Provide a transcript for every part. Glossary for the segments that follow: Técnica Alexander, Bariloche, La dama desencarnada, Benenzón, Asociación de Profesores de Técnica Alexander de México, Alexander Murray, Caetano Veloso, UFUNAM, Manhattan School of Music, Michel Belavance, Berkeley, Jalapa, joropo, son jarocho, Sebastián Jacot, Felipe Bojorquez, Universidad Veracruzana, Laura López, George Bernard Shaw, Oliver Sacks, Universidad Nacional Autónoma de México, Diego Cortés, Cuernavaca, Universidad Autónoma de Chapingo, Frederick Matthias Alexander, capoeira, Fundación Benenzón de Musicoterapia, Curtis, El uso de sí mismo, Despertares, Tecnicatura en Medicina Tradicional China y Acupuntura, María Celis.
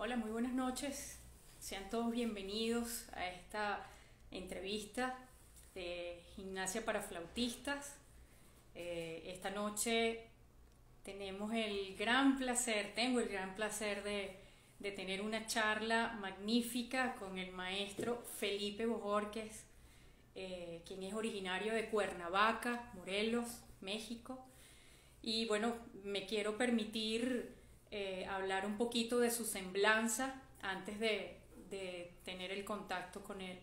Hola, muy buenas noches. Sean todos bienvenidos a esta entrevista de Gimnasia para Flautistas. Esta noche tengo el gran placer de tener una charla magnífica con el maestro Felipe Bojorquez, quien es originario de Cuernavaca, Morelos, México. Y bueno, me quiero permitir hablar un poquito de su semblanza antes de tener el contacto con él.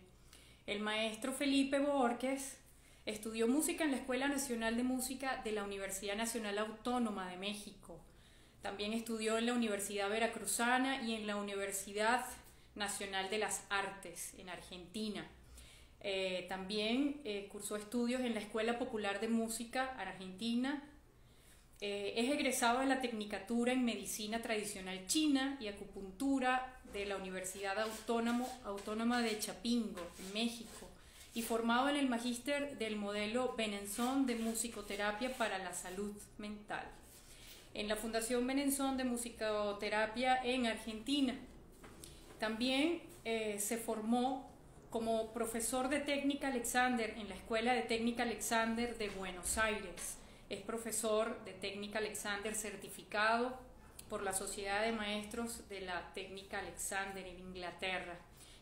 El maestro Felipe Bojorquez estudió música en la Escuela Nacional de Música de la Universidad Nacional Autónoma de México. También estudió en la Universidad Veracruzana y en la Universidad Nacional de las Artes, en Argentina. También cursó estudios en la Escuela Popular de Música, Argentina. Es egresado de la Tecnicatura en Medicina Tradicional China y Acupuntura de la Universidad Autónoma de Chapingo, en México, y formado en el Magíster del modelo Benenzón de Musicoterapia para la Salud Mental, en la Fundación Benenzón de Musicoterapia en Argentina. También se formó como profesor de Técnica Alexander en la Escuela de Técnica Alexander de Buenos Aires. Es profesor de Técnica Alexander certificado por la Sociedad de Maestros de la Técnica Alexander en Inglaterra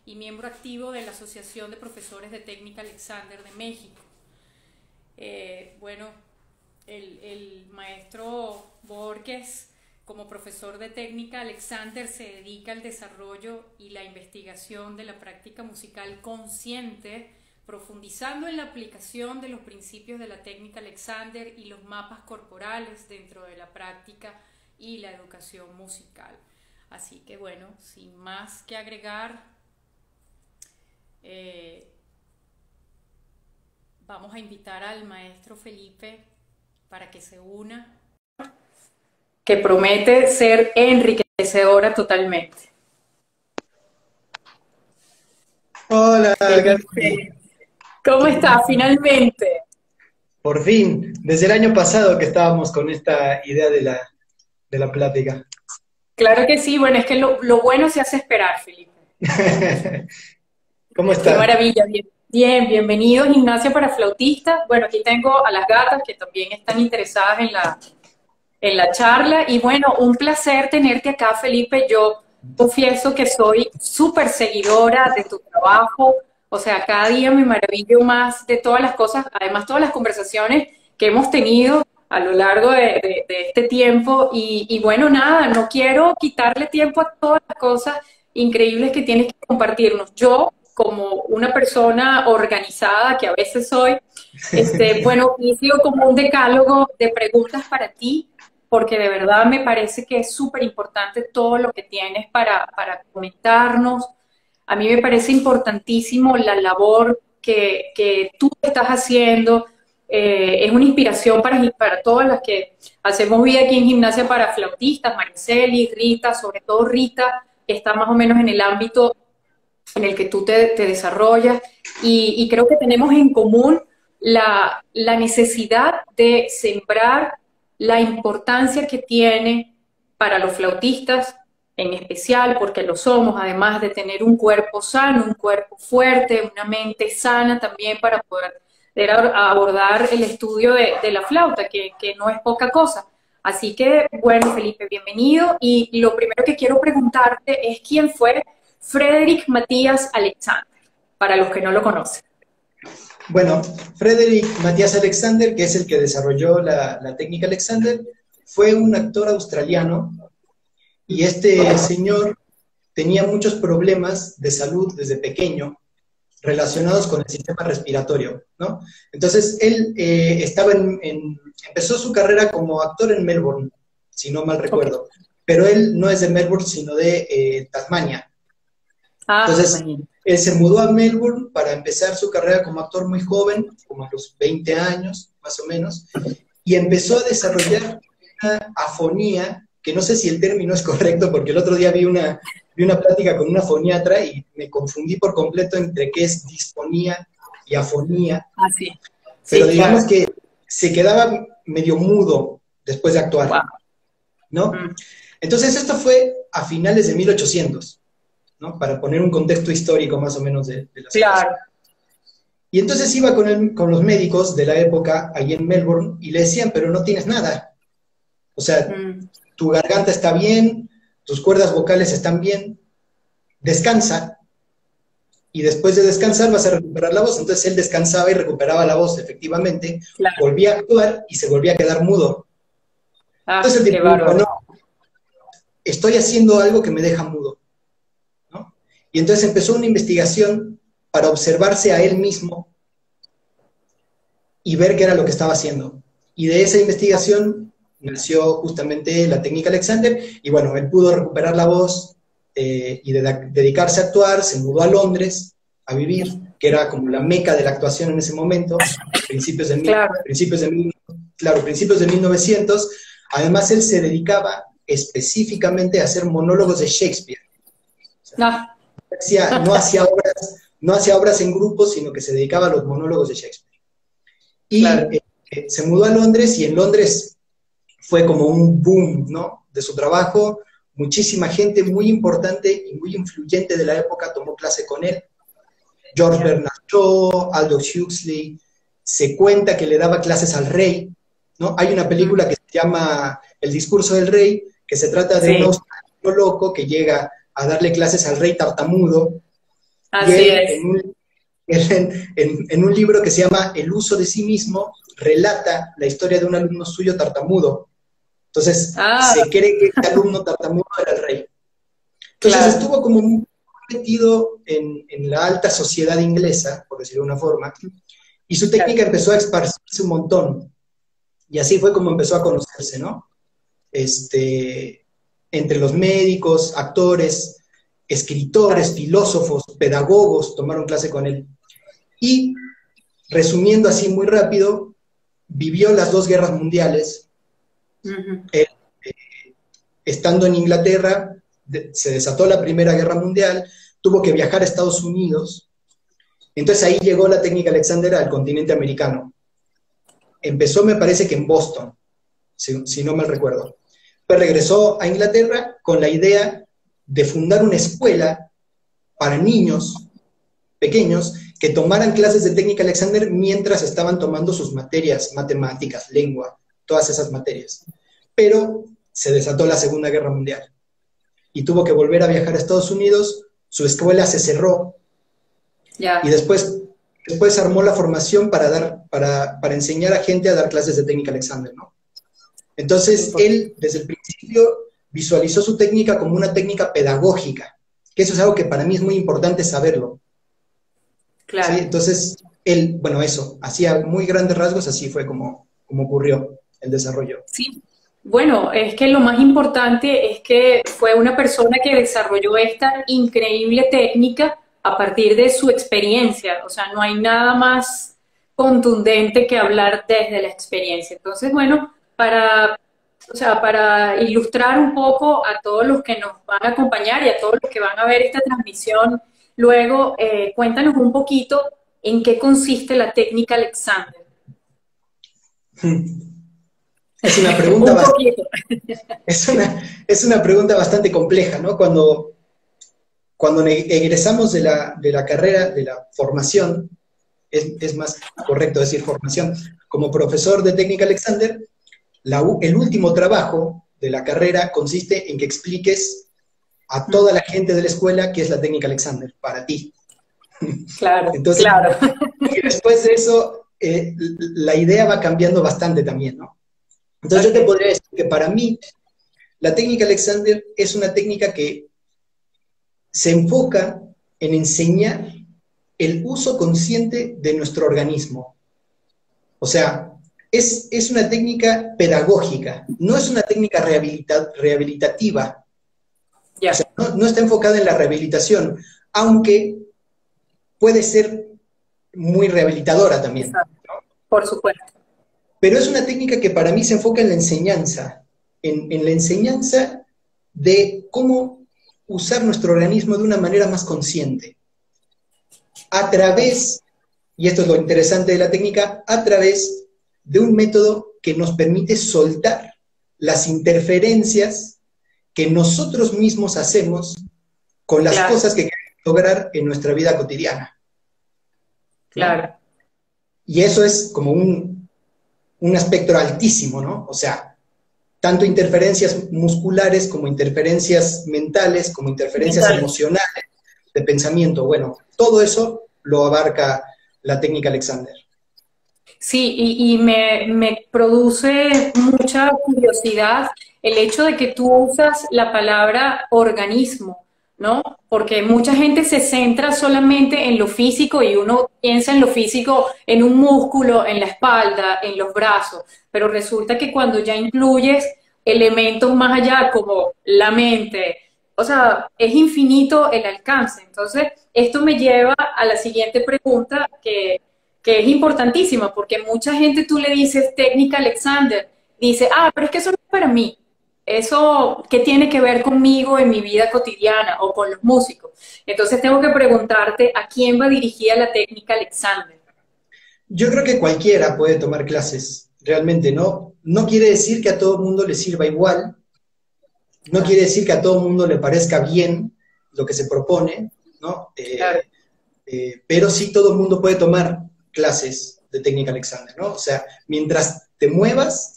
y miembro activo de la Asociación de Profesores de Técnica Alexander de México. Bueno, el maestro Bojorquez, como profesor de Técnica Alexander, se dedica al desarrollo y la investigación de la práctica musical consciente, profundizando en la aplicación de los principios de la técnica Alexander y los mapas corporales dentro de la práctica y la educación musical. Así que bueno, sin más que agregar, vamos a invitar al maestro Felipe para que se una, que promete ser enriquecedora totalmente. Hola, Felipe. ¿Cómo está? Finalmente. Por fin, desde el año pasado que estábamos con esta idea de la plática. Claro que sí, bueno, es que lo bueno se hace esperar, Felipe. ¿Cómo estás? Qué maravilla, bien, bienvenido a Gimnasia para Flautistas. Bueno, aquí tengo a las gatas que también están interesadas en la charla. Y bueno, un placer tenerte acá, Felipe. Yo confieso que soy súper seguidora de tu trabajo. O sea, cada día me maravillo más de todas las cosas, además todas las conversaciones que hemos tenido a lo largo de este tiempo. Y bueno, nada, no quiero quitarle tiempo a todas las cosas increíbles que tienes que compartirnos. Yo, como una persona organizada que a veces soy, bueno, hice como un decálogo de preguntas para ti, porque de verdad me parece que es súper importante todo lo que tienes para comentarnos. A mí me parece importantísimo la labor que tú estás haciendo. Es una inspiración para todas las que hacemos vida aquí en Gimnasia para Flautistas, Mariceli, Rita, sobre todo Rita, que está más o menos en el ámbito en el que tú te desarrollas. Y creo que tenemos en común la necesidad de sembrar la importancia que tiene para los flautistas, en especial porque lo somos, además de tener un cuerpo sano, un cuerpo fuerte, una mente sana también para poder abordar el estudio de la flauta, que no es poca cosa. Así que, bueno, Felipe, bienvenido. Y lo primero que quiero preguntarte es quién fue Frederick Matthias Alexander, para los que no lo conocen. Bueno, Frederick Matthias Alexander, que es el que desarrolló la técnica Alexander, fue un actor australiano. Y este señor tenía muchos problemas de salud desde pequeño relacionados con el sistema respiratorio, ¿no? Entonces, él empezó su carrera como actor en Melbourne, si no mal recuerdo. Okay. Pero él no es de Melbourne, sino de Tasmania. Ah, entonces, él se mudó a Melbourne para empezar su carrera como actor muy joven, como a los 20 años, más o menos, y empezó a desarrollar una afonía, que no sé si el término es correcto, porque el otro día vi una plática con una foniatra y me confundí por completo entre qué es disfonía y afonía. Ah, sí. Pero sí, digamos, claro, que se quedaba medio mudo después de actuar, wow, ¿no? Entonces esto fue a finales de 1800, ¿no? Para poner un contexto histórico más o menos de la situación. Claro. Y entonces iba con los médicos de la época allí en Melbourne y le decían, pero no tienes nada. O sea, tu garganta está bien, tus cuerdas vocales están bien, descansa. Y después de descansar vas a recuperar la voz. Entonces él descansaba y recuperaba la voz, efectivamente. Claro. Volvía a actuar y se volvía a quedar mudo. Ah, entonces el tipo dijo, no, estoy haciendo algo que me deja mudo, ¿no? Y entonces empezó una investigación para observarse a él mismo y ver qué era lo que estaba haciendo. Y de esa investigación nació justamente la técnica Alexander, y bueno, él pudo recuperar la voz y dedicarse a actuar, se mudó a Londres a vivir, que era como la meca de la actuación en ese momento, principios de 1900. Además, él se dedicaba específicamente a hacer monólogos de Shakespeare. O sea, no hacía obras en grupo, sino que se dedicaba a los monólogos de Shakespeare. Y se mudó a Londres, y en Londres fue como un boom, ¿no?, de su trabajo. Muchísima gente muy importante y muy influyente de la época tomó clase con él. George Bernard Shaw, Aldous Huxley. Se cuenta que le daba clases al rey, ¿no? Hay una película que se llama El discurso del rey, que se trata de un australiano loco que llega a darle clases al rey tartamudo. Así es. En un libro que se llama El uso de sí mismo, relata la historia de un alumno suyo tartamudo. Entonces, se cree que el alumno tartamudo era el rey. Entonces, estuvo como muy metido en la alta sociedad inglesa, por decirlo de una forma, y su técnica empezó a esparcirse un montón. Y así fue como empezó a conocerse, ¿no? Entre los médicos, actores, escritores, filósofos, pedagogos tomaron clase con él. Y, resumiendo así muy rápido, vivió las dos guerras mundiales. Estando en Inglaterra, se desató la Primera Guerra Mundial, tuvo que viajar a Estados Unidos. Entonces ahí llegó la técnica Alexander al continente americano. Empezó, me parece que en Boston, si no mal recuerdo. Pero regresó a Inglaterra con la idea de fundar una escuela para niños pequeños que tomaran clases de técnica Alexander mientras estaban tomando sus materias, matemáticas, lengua, todas esas materias. Pero se desató la Segunda Guerra Mundial y tuvo que volver a viajar a Estados Unidos. Su escuela se cerró. Y después armó la formación para enseñar a gente a dar clases de técnica Alexander, ¿no? Entonces, él desde el principio visualizó su técnica como una técnica pedagógica, que eso es algo que para mí es muy importante saberlo. Claro. ¿Sí? Entonces, él, bueno, eso, hacía muy grandes rasgos, así fue como ocurrió el desarrollo. Sí, bueno, es que lo más importante es que fue una persona que desarrolló esta increíble técnica a partir de su experiencia. O sea, no hay nada más contundente que hablar desde la experiencia. Entonces, bueno, para ilustrar un poco a todos los que nos van a acompañar y a todos los que van a ver esta transmisión, luego cuéntanos un poquito en qué consiste la técnica Alexander. Es una pregunta, es una pregunta bastante compleja, ¿no? Cuando egresamos de la carrera, de la formación, es más correcto decir formación, como profesor de técnica Alexander, el último trabajo de la carrera consiste en que expliques a toda la gente de la escuela qué es la técnica Alexander para ti. Claro. Entonces, claro. Y después de eso, la idea va cambiando bastante también, ¿no? Entonces yo te podría decir que para mí, la técnica Alexander es una técnica que se enfoca en enseñar el uso consciente de nuestro organismo. O sea, es una técnica pedagógica, no es una técnica rehabilitativa. Sí. O sea, no está enfocada en la rehabilitación, aunque puede ser muy rehabilitadora también, ¿no? Por supuesto. Pero es una técnica que para mí se enfoca en la enseñanza, en la enseñanza de cómo usar nuestro organismo de una manera más consciente. A través, y esto es lo interesante de la técnica, a través de un método que nos permite soltar las interferencias que nosotros mismos hacemos con las cosas que queremos lograr en nuestra vida cotidiana. Claro. Y eso es como un espectro altísimo, ¿no? O sea, tanto interferencias musculares como interferencias mentales, como interferencias emocionales, de pensamiento. Bueno, todo eso lo abarca la técnica Alexander. Sí, y me produce mucha curiosidad el hecho de que tú usas la palabra organismo, ¿no? Porque mucha gente se centra solamente en lo físico y uno piensa en lo físico, en un músculo, en la espalda, en los brazos, pero resulta que cuando ya incluyes elementos más allá como la mente, o sea, es infinito el alcance. Entonces, esto me lleva a la siguiente pregunta que es importantísima, porque mucha gente tú le dices técnica Alexander, dice, ah, pero es que eso no es para mí. Eso, ¿qué tiene que ver conmigo en mi vida cotidiana o con los músicos? Entonces tengo que preguntarte, ¿a quién va dirigida la técnica Alexander? Yo creo que cualquiera puede tomar clases, realmente, ¿no? No quiere decir que a todo el mundo le sirva igual, no quiere decir que a todo el mundo le parezca bien lo que se propone, ¿no? Pero sí todo el mundo puede tomar clases de técnica Alexander, ¿no? O sea, mientras te muevas,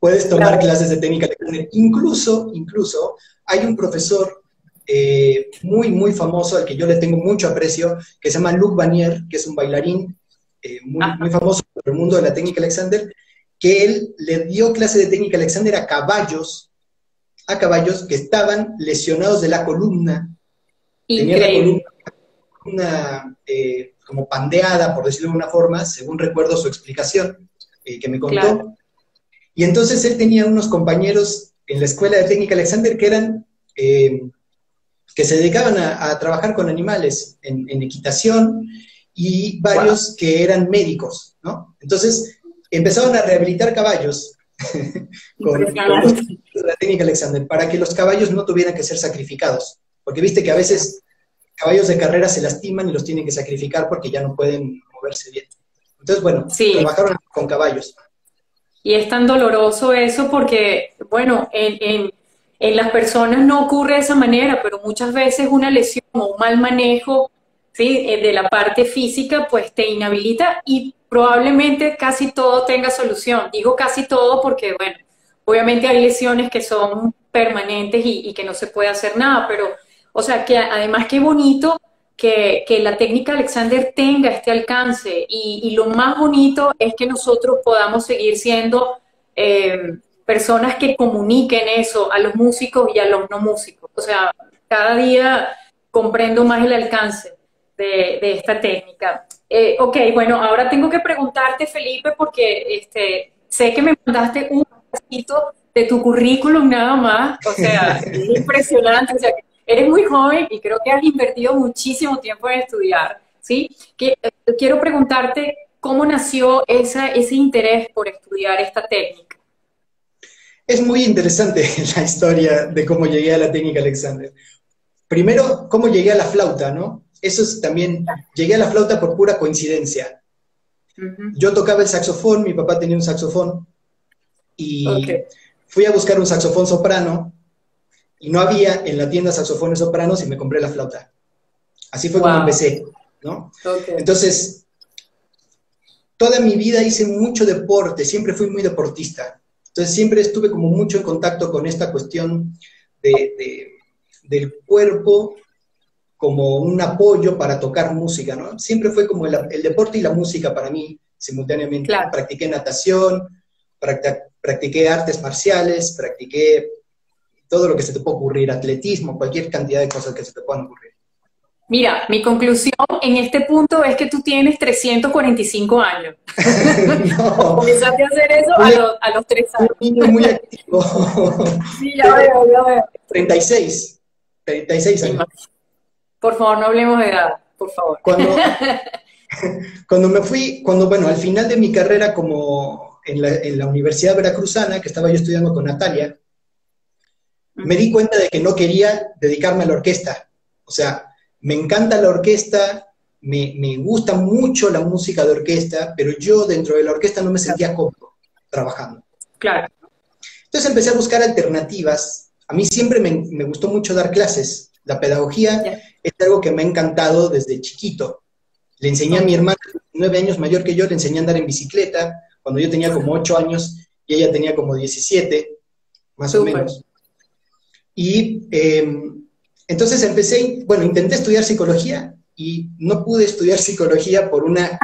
puedes tomar clases de técnica Alexander. Incluso hay un profesor muy, muy famoso, al que yo le tengo mucho aprecio, que se llama Luc Banier, que es un bailarín muy famoso en el mundo de la técnica Alexander, que él le dio clase de técnica Alexander a caballos, que estaban lesionados de la columna. Increíble. Tenía la columna como pandeada, por decirlo de alguna forma, según recuerdo su explicación que me contó. Claro. Y entonces él tenía unos compañeros en la Escuela de Técnica Alexander que eran que se dedicaban a trabajar con animales en equitación, y varios que eran médicos, ¿no? Entonces empezaron a rehabilitar caballos con la técnica Alexander, para que los caballos no tuvieran que ser sacrificados, porque viste que a veces caballos de carrera se lastiman y los tienen que sacrificar porque ya no pueden moverse bien. Entonces, bueno, trabajaron con caballos. Y es tan doloroso eso porque, bueno, en las personas no ocurre de esa manera, pero muchas veces una lesión o un mal manejo, ¿sí?, de la parte física, pues te inhabilita y probablemente casi todo tenga solución. Digo casi todo porque, bueno, obviamente hay lesiones que son permanentes y que no se puede hacer nada, pero, o sea, que además qué bonito que la técnica Alexander tenga este alcance, y lo más bonito es que nosotros podamos seguir siendo personas que comuniquen eso a los músicos y a los no músicos. O sea, cada día comprendo más el alcance de esta técnica. Ok, bueno, ahora tengo que preguntarte, Felipe, porque sé que me mandaste un pedacito de tu currículum nada más, o sea, es impresionante, o sea, eres muy joven y creo que has invertido muchísimo tiempo en estudiar, ¿sí? Quiero preguntarte, ¿cómo nació ese interés por estudiar esta técnica? Es muy interesante la historia de cómo llegué a la técnica Alexander. Primero, cómo llegué a la flauta, ¿no? Eso es también, llegué a la flauta por pura coincidencia. Yo tocaba el saxofón, mi papá tenía un saxofón, y fui a buscar un saxofón soprano, y no había en la tienda saxofones sopranos, y me compré la flauta. Así fue como empecé, ¿no? Entonces, toda mi vida hice mucho deporte, siempre fui muy deportista. Entonces siempre estuve como mucho en contacto con esta cuestión del cuerpo, como un apoyo para tocar música, ¿no? Siempre fue como el deporte y la música para mí, simultáneamente. Claro. Practiqué natación, practiqué artes marciales, practiqué todo lo que se te pueda ocurrir, atletismo, cualquier cantidad de cosas que se te puedan ocurrir. Mira, mi conclusión en este punto es que tú tienes 345 años. No. Comenzaste a hacer eso a los 3 años. Un niño muy activo. Sí, ya veo, ya veo. 36 años. Por favor, no hablemos de edad, por favor. Cuando me fui, bueno, al final de mi carrera como en la Universidad Veracruzana, que estaba yo estudiando con Natalia, me di cuenta de que no quería dedicarme a la orquesta. O sea, me encanta la orquesta, me gusta mucho la música de orquesta, pero yo dentro de la orquesta no me sentía cómodo trabajando. Claro. Entonces empecé a buscar alternativas A mí siempre me gustó mucho dar clases. La pedagogía es algo que me ha encantado desde chiquito. Le enseñé a mi hermana, 9 años mayor que yo, le enseñé a andar en bicicleta cuando yo tenía como 8 años y ella tenía como 17, más o menos. Y entonces empecé, bueno, intenté estudiar psicología y no pude estudiar psicología por una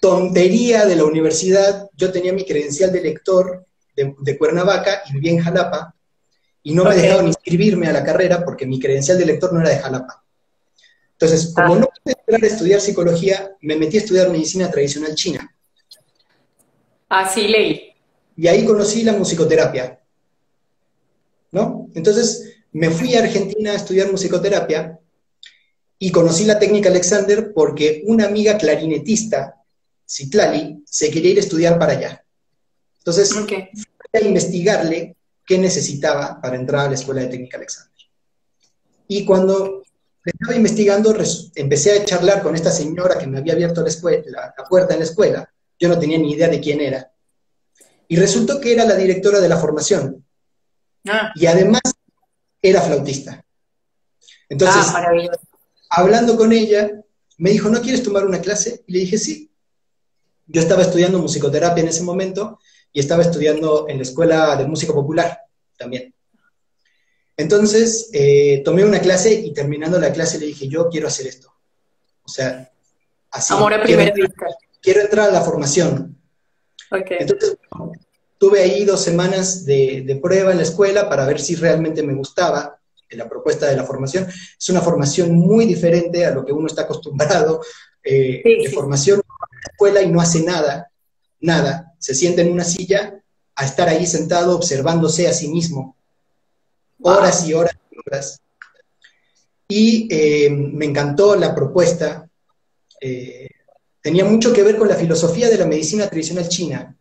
tontería de la universidad. Yo tenía mi credencial de lector de Cuernavaca y vivía en Jalapa. Y no me dejaron inscribirme a la carrera porque mi credencial de lector no era de Jalapa. Entonces, como no pude entrar a estudiar psicología, me metí a estudiar medicina tradicional china. Así leí. Y ahí conocí la musicoterapia, ¿no? Entonces, me fui a Argentina a estudiar musicoterapia y conocí la técnica Alexander porque una amiga clarinetista, Citlali, se quería ir a estudiar para allá. Entonces, fui a investigarle qué necesitaba para entrar a la Escuela de Técnica Alexander. Y cuando estaba investigando, empecé a charlar con esta señora que me había abierto la puerta en la escuela. Yo no tenía ni idea de quién era. Y resultó que era la directora de la formación. Y además, era flautista. Entonces, hablando con ella, me dijo, ¿no quieres tomar una clase? Y le dije, sí. Yo estaba estudiando musicoterapia en ese momento, y estaba estudiando en la Escuela de Música Popular también. Entonces, tomé una clase y terminando la clase le dije, yo quiero hacer esto. O sea, así. Amor a primera vista. Quiero entrar a la formación. Okay. Entonces, tuve ahí 2 semanas de prueba en la escuela para ver si realmente me gustaba la propuesta de la formación. Es una formación muy diferente a lo que uno está acostumbrado. Formación en la escuela y no hace nada. Nada, se sienta en una silla a estar ahí sentado observándose a sí mismo, horas y horas y horas. Y me encantó la propuesta, tenía mucho que ver con la filosofía de la medicina tradicional china,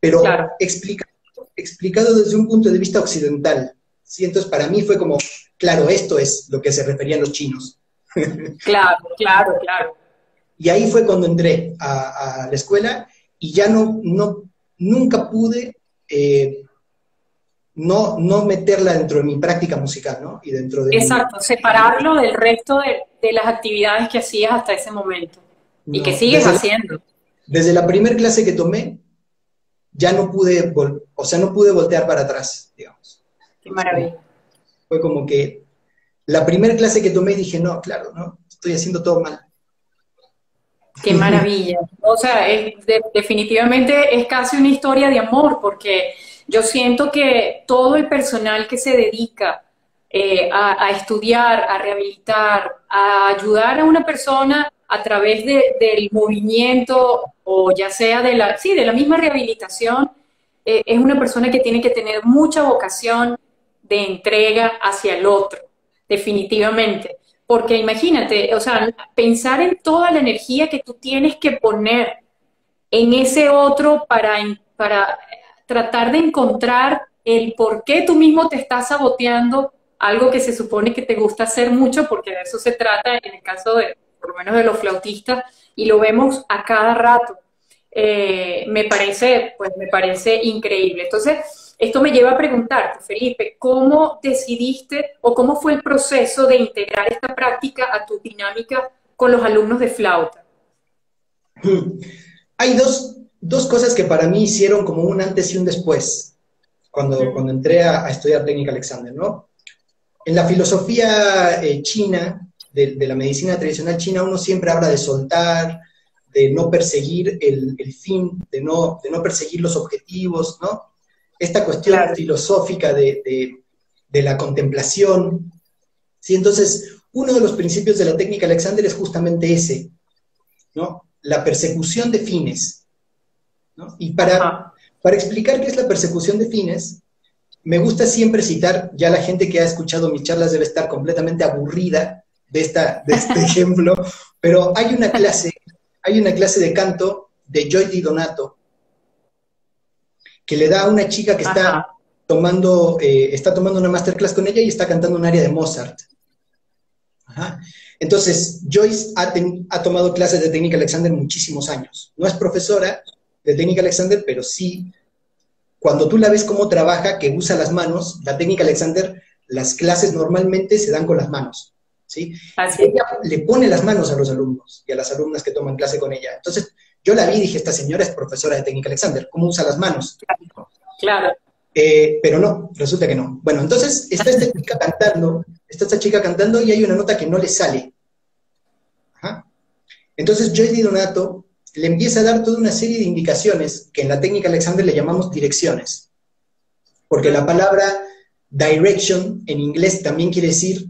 pero explicado desde un punto de vista occidental, ¿sí? Entonces para mí fue como, claro, esto es lo que se referían los chinos. Claro. Y ahí fue cuando entré a la escuela. Y ya nunca pude no meterla dentro de mi práctica musical, ¿no? Y dentro de separarlo del resto de las actividades que hacías hasta ese momento. No, y que sigues haciendo. Desde la primera clase que tomé, ya no pude, no pude voltear para atrás, digamos. Qué maravilla. Fue como que la primera clase que tomé dije, no, claro, no, estoy haciendo todo mal. ¡Qué maravilla! O sea, definitivamente es casi una historia de amor, porque yo siento que todo el personal que se dedica a estudiar, a rehabilitar, a ayudar a una persona a través del movimiento, o ya sea de la misma rehabilitación, es una persona que tiene que tener mucha vocación de entrega hacia el otro, definitivamente. Porque imagínate, o sea, pensar en toda la energía que tú tienes que poner en ese otro para tratar de encontrar el por qué tú mismo te estás saboteando algo que se supone que te gusta hacer mucho, porque de eso se trata en el caso de, por lo menos de los flautistas, y lo vemos a cada rato. Me parece increíble. Entonces, esto me lleva a preguntarte, Felipe, ¿cómo decidiste o cómo fue el proceso de integrar esta práctica a tu dinámica con los alumnos de flauta? Hay dos cosas que para mí hicieron como un antes y un después, cuando entré a estudiar técnica Alexander, ¿no? En la filosofía china, de la medicina tradicional china, uno siempre habla de soltar, de no perseguir el fin, de no perseguir los objetivos, ¿no? Esta cuestión filosófica de la contemplación. ¿Sí? Entonces, uno de los principios de la técnica Alexander es justamente ese, ¿no? La persecución de fines, ¿no? Y para explicar qué es la persecución de fines, me gusta siempre citar, ya la gente que ha escuchado mis charlas debe estar completamente aburrida de este ejemplo, pero hay una clase de canto de Joyce DiDonato, que le da a una chica que está tomando una masterclass con ella y está cantando un aria de Mozart. Ajá. Entonces, Joyce ha tomado clases de técnica Alexander muchísimos años. No es profesora de técnica Alexander, pero sí cuando tú la ves cómo trabaja, que usa las manos, la técnica Alexander, las clases normalmente se dan con las manos, ¿sí? Así. Ella le pone las manos a los alumnos y a las alumnas que toman clase con ella. Entonces, yo la vi y dije, esta señora es profesora de técnica Alexander, ¿cómo usa las manos? Claro, claro. Pero no, resulta que no. Bueno, entonces está esta chica cantando, y hay una nota que no le sale. Ajá. Entonces Joyce DiDonato le empieza a dar toda una serie de indicaciones que en la técnica Alexander le llamamos direcciones, porque la palabra direction en inglés también quiere decir,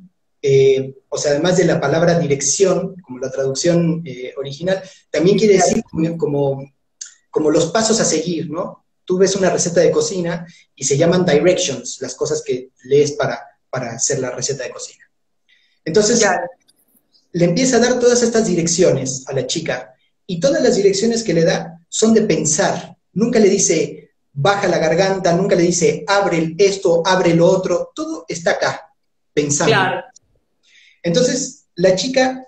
o sea, además de la palabra dirección, como la traducción original, también quiere decir como los pasos a seguir, ¿no? Tú ves una receta de cocina y se llaman directions, las cosas que lees para hacer la receta de cocina. Entonces, ya. Le empieza a dar todas estas direcciones a la chica, y todas las direcciones que le da son de pensar. Nunca le dice, baja la garganta, nunca le dice, abre esto, abre lo otro. Todo está acá, pensando. Claro. Entonces, la chica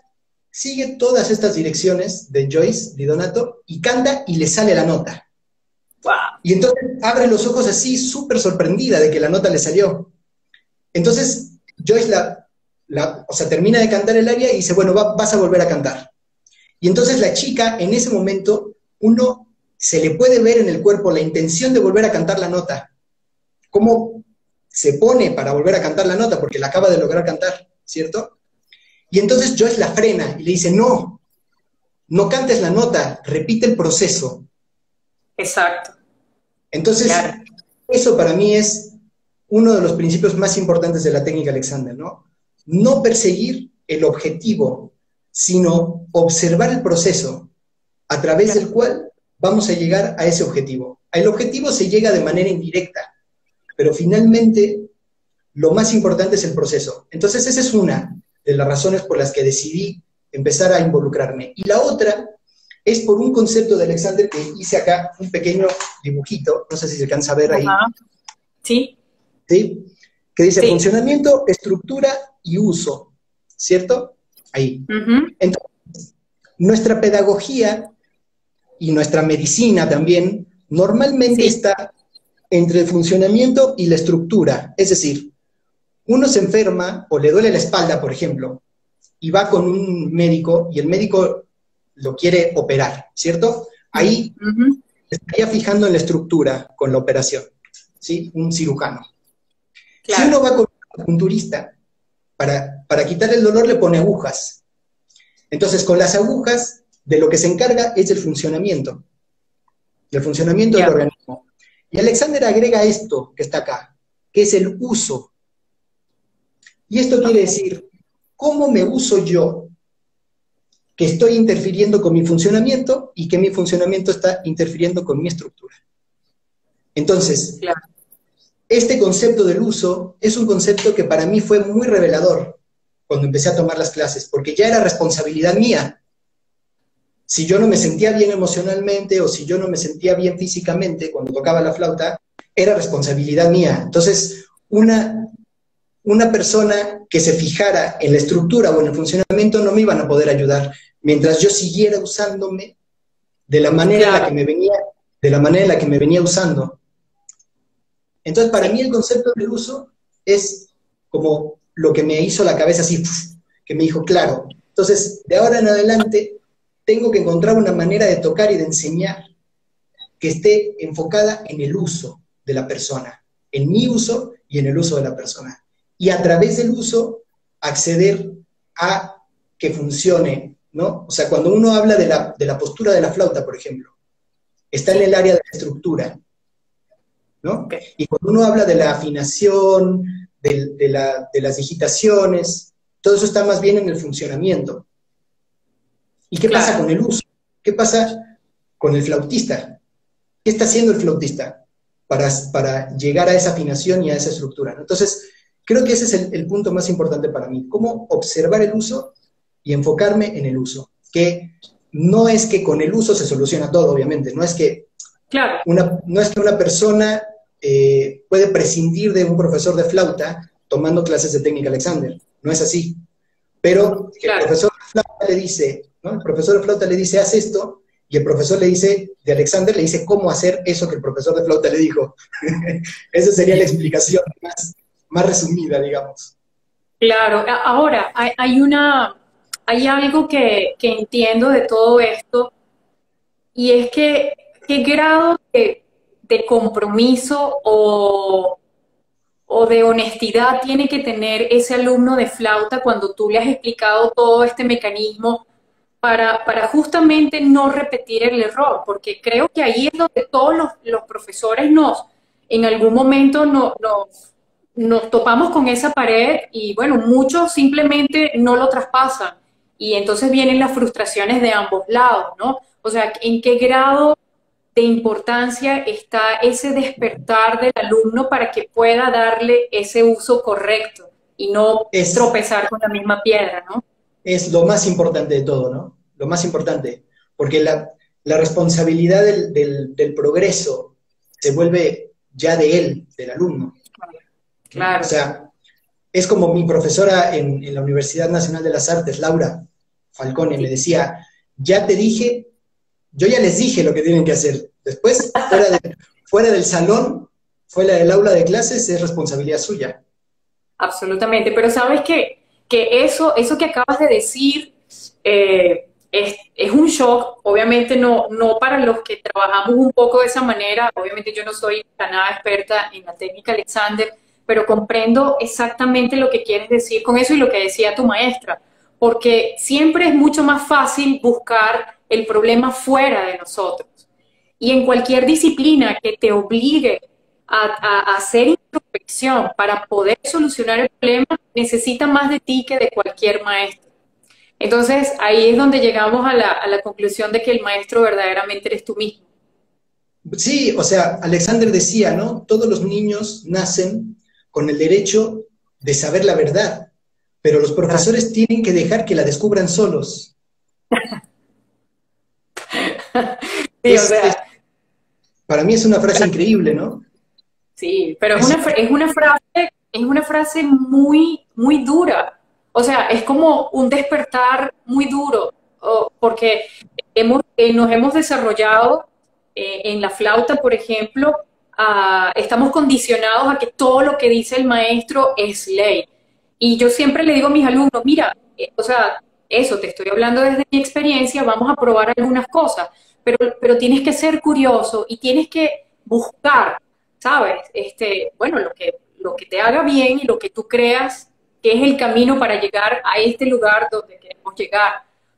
sigue todas estas direcciones de Joyce DiDonato y canta y le sale la nota. Wow. Y entonces abre los ojos así, súper sorprendida de que la nota le salió. Entonces, Joyce termina de cantar el aria y dice, bueno, vas a volver a cantar. Y entonces la chica, en ese momento, uno se le puede ver en el cuerpo la intención de volver a cantar la nota. Cómo se pone para volver a cantar la nota, porque la acaba de lograr cantar, ¿cierto? Y entonces Joyce la frena y le dice, no, no cantes la nota, repite el proceso. Exacto. Entonces, claro. Eso para mí es uno de los principios más importantes de la técnica Alexander, ¿no? No perseguir el objetivo, sino observar el proceso a través del cual vamos a llegar a ese objetivo. El objetivo se llega de manera indirecta, pero finalmente lo más importante es el proceso. Entonces, esa es una de las razones por las que decidí empezar a involucrarme. Y la otra es por un concepto de Alexander que hice acá, un pequeño dibujito, no sé si se alcanza a ver ahí. Sí. ¿Sí? Que dice, sí. Funcionamiento, estructura y uso, ¿cierto? Ahí. Uh-huh. Entonces, nuestra pedagogía y nuestra medicina también, normalmente sí. Está entre el funcionamiento y la estructura. Es decir, uno se enferma o le duele la espalda, por ejemplo, y va con un médico y el médico lo quiere operar, ¿cierto? Ahí uh-huh. Estaría fijando en la estructura con la operación, ¿sí? Un cirujano. Claro. Si uno va con un acupunturista, para quitar el dolor le pone agujas. Entonces, con las agujas, de lo que se encarga es el funcionamiento yeah. del organismo. Y Alexander agrega esto que está acá, que es el uso. Y esto quiere decir, ¿cómo me uso yo? Que estoy interfiriendo con mi funcionamiento y que mi funcionamiento está interfiriendo con mi estructura. Entonces, claro. Este concepto del uso es un concepto que para mí fue muy revelador cuando empecé a tomar las clases, porque ya era responsabilidad mía. Si yo no me sentía bien emocionalmente o si yo no me sentía bien físicamente cuando tocaba la flauta, era responsabilidad mía. Entonces, una persona que se fijara en la estructura o en el funcionamiento no me iban a poder ayudar, mientras yo siguiera usándome de la manera en la que me venía, usando. Entonces, para mí el concepto del uso es como lo que me hizo la cabeza así, que me dijo, claro. Entonces, de ahora en adelante, tengo que encontrar una manera de tocar y de enseñar que esté enfocada en el uso de la persona, en mi uso y en el uso de la persona. Y a través del uso, acceder a que funcione, ¿no? O sea, cuando uno habla de la postura de la flauta, por ejemplo, está en el área de la estructura, ¿no? Okay. Y cuando uno habla de la afinación, de las digitaciones, todo eso está más bien en el funcionamiento. ¿Y qué claro. pasa con el uso? ¿Qué pasa con el flautista? ¿Qué está haciendo el flautista para llegar a esa afinación y a esa estructura? ¿No? Entonces, creo que ese es el punto más importante para mí, cómo observar el uso y enfocarme en el uso. Que no es que con el uso se soluciona todo, obviamente, no es que, claro. no es que una persona... puede prescindir de un profesor de flauta tomando clases de técnica Alexander. No es así. Pero claro. El profesor de flauta le dice, ¿no? El profesor de flauta le dice, haz esto, y el profesor le dice, de Alexander, le dice cómo hacer eso que el profesor de flauta le dijo. Esa sería la explicación más resumida, digamos. Claro, ahora, hay algo que entiendo de todo esto, y es que qué grado de compromiso o de honestidad tiene que tener ese alumno de flauta cuando tú le has explicado todo este mecanismo para justamente no repetir el error, porque creo que ahí es donde todos los profesores en algún momento nos topamos con esa pared y bueno, muchos simplemente no lo traspasan y entonces vienen las frustraciones de ambos lados, ¿no? O sea, ¿en qué grado de importancia está ese despertar del alumno para que pueda darle ese uso correcto y no tropezar con la misma piedra, ¿no? Es lo más importante de todo, ¿no? Lo más importante, porque la responsabilidad del progreso se vuelve ya de él, del alumno. Claro. O sea, es como mi profesora en la Universidad Nacional de las Artes, Laura Falcone, me decía, ya te dije, yo ya les dije lo que tienen que hacer. Después, fuera del salón, fuera del aula de clases, es responsabilidad suya. Absolutamente, pero ¿sabes qué? Que eso que acabas de decir es un shock, obviamente no para los que trabajamos un poco de esa manera, obviamente yo no soy para nada experta en la técnica Alexander, pero comprendo exactamente lo que quieres decir con eso y lo que decía tu maestra, porque siempre es mucho más fácil buscar el problema fuera de nosotros. Y en cualquier disciplina que te obligue a hacer introspección para poder solucionar el problema, necesita más de ti que de cualquier maestro. Entonces, ahí es donde llegamos a la conclusión de que el maestro verdaderamente eres tú mismo. Sí, o sea, Alexander decía, ¿no? Todos los niños nacen con el derecho de saber la verdad, pero los profesores tienen que dejar que la descubran solos. Sí, o sea, para mí es una frase increíble, ¿no? Sí, pero es una frase muy, muy dura. O sea, es como un despertar muy duro, porque nos hemos desarrollado en la flauta, por ejemplo, estamos condicionados a que todo lo que dice el maestro es ley. Y yo siempre le digo a mis alumnos, mira, o sea, eso te estoy hablando desde mi experiencia, vamos a probar algunas cosas, pero tienes que ser curioso y tienes que buscar, ¿sabes? Bueno, lo que te haga bien y lo que tú creas que es el camino para llegar a este lugar donde queremos llegar.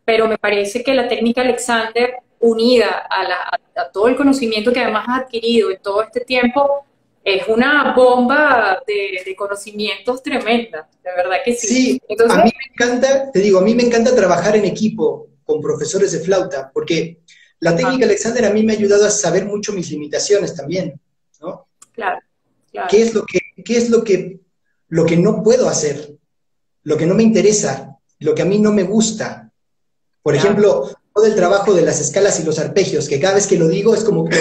Pero me parece que la técnica Alexander, unida a todo el conocimiento que además has adquirido en todo este tiempo, es una bomba de conocimientos tremenda, la verdad que sí. Sí, entonces, a mí me encanta, te digo, a mí me encanta trabajar en equipo con profesores de flauta, porque la técnica Alexander a mí me ha ayudado a saber mucho mis limitaciones también, ¿no? Claro, claro. ¿Qué es lo que no puedo hacer? Lo que no me interesa, lo que a mí no me gusta. Por ejemplo, todo el trabajo de las escalas y los arpegios, que cada vez que lo digo es como que...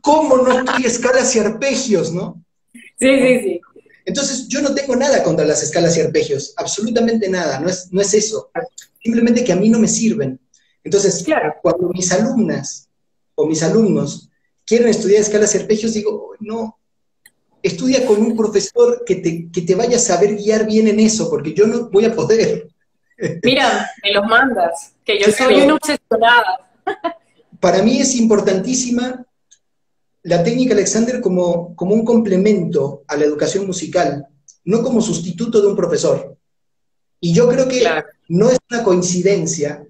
¿Cómo no hay escalas y arpegios, no? Sí, sí, sí. Entonces, yo no tengo nada contra las escalas y arpegios, absolutamente nada, no es eso. Simplemente que a mí no me sirven. Entonces, claro, cuando mis alumnas o mis alumnos quieren estudiar escalas y arpegios, digo, no, estudia con un profesor que te vaya a saber guiar bien en eso, porque yo no voy a poder. Mira, me los mandas, que yo soy una obsesionada. Para mí es importantísima la técnica Alexander como un complemento a la educación musical, no como sustituto de un profesor. Y yo creo que no es una coincidencia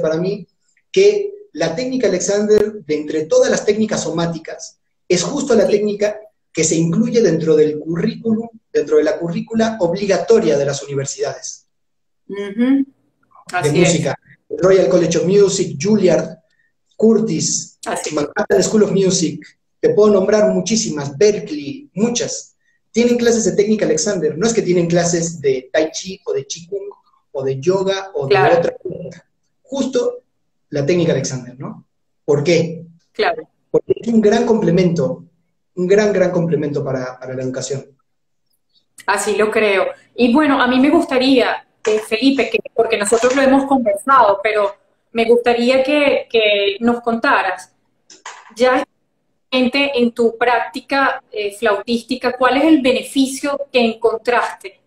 para mí, que la técnica Alexander, de entre todas las técnicas somáticas, es justo la técnica que se incluye dentro del currículum, dentro de la currícula obligatoria de las universidades. Así de música. Es. Royal College of Music, Juilliard, Curtis, Manhattan School of Music, te puedo nombrar muchísimas, Berkeley, muchas, tienen clases de técnica Alexander, no es que tienen clases de Tai Chi o de Qigong o de yoga o de otra cosa, justo la técnica Alexander, ¿no? ¿Por qué? Claro. Porque es un gran complemento, un gran complemento para la educación. Así lo creo. Y bueno, a mí me gustaría, Felipe, porque nosotros lo hemos conversado, pero me gustaría que nos contaras, ya en tu práctica flautística, ¿cuál es el beneficio que encontraste?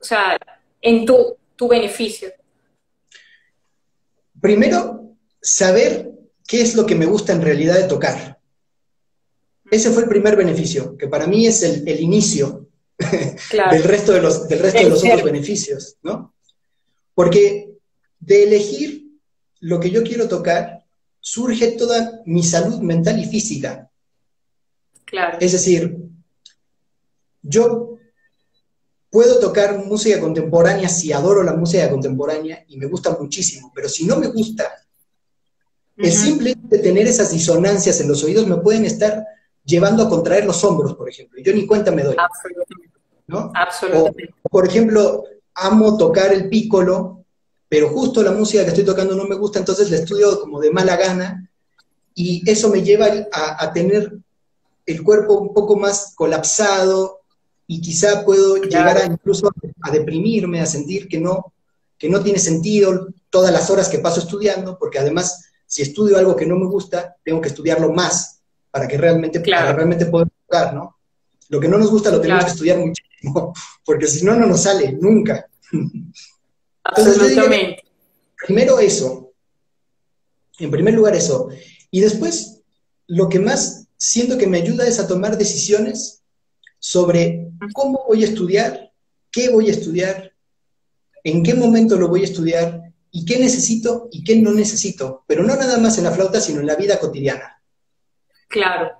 O sea, en tu beneficio. Primero, saber qué es lo que me gusta en realidad de tocar. Ese fue el primer beneficio, que para mí es el inicio claro. del resto de los otros beneficios, ¿no? Porque de elegir lo que yo quiero tocar, surge toda mi salud mental y física. Claro. Es decir, yo puedo tocar música contemporánea si adoro la música contemporánea y me gusta muchísimo, pero si no me gusta, el simple de tener esas disonancias en los oídos me pueden estar llevando a contraer los hombros, por ejemplo. Yo ni cuenta me doy. Absolutamente. ¿No? Absolutamente. O, por ejemplo, amo tocar el pícolo, pero justo la música que estoy tocando no me gusta, entonces la estudio como de mala gana, y eso me lleva a tener el cuerpo un poco más colapsado, y quizá puedo llegar a incluso a deprimirme, a sentir que no tiene sentido todas las horas que paso estudiando, porque además, si estudio algo que no me gusta, tengo que estudiarlo más, para que realmente, para realmente poder tocar, ¿no? Lo que no nos gusta lo tenemos que estudiar muchísimo, porque si no, no nos sale, nunca. Absolutamente. Entonces, primero eso, en primer lugar eso, y después lo que más siento que me ayuda es a tomar decisiones sobre cómo voy a estudiar, qué voy a estudiar, en qué momento lo voy a estudiar, y qué necesito y qué no necesito, pero no nada más en la flauta, sino en la vida cotidiana. Claro.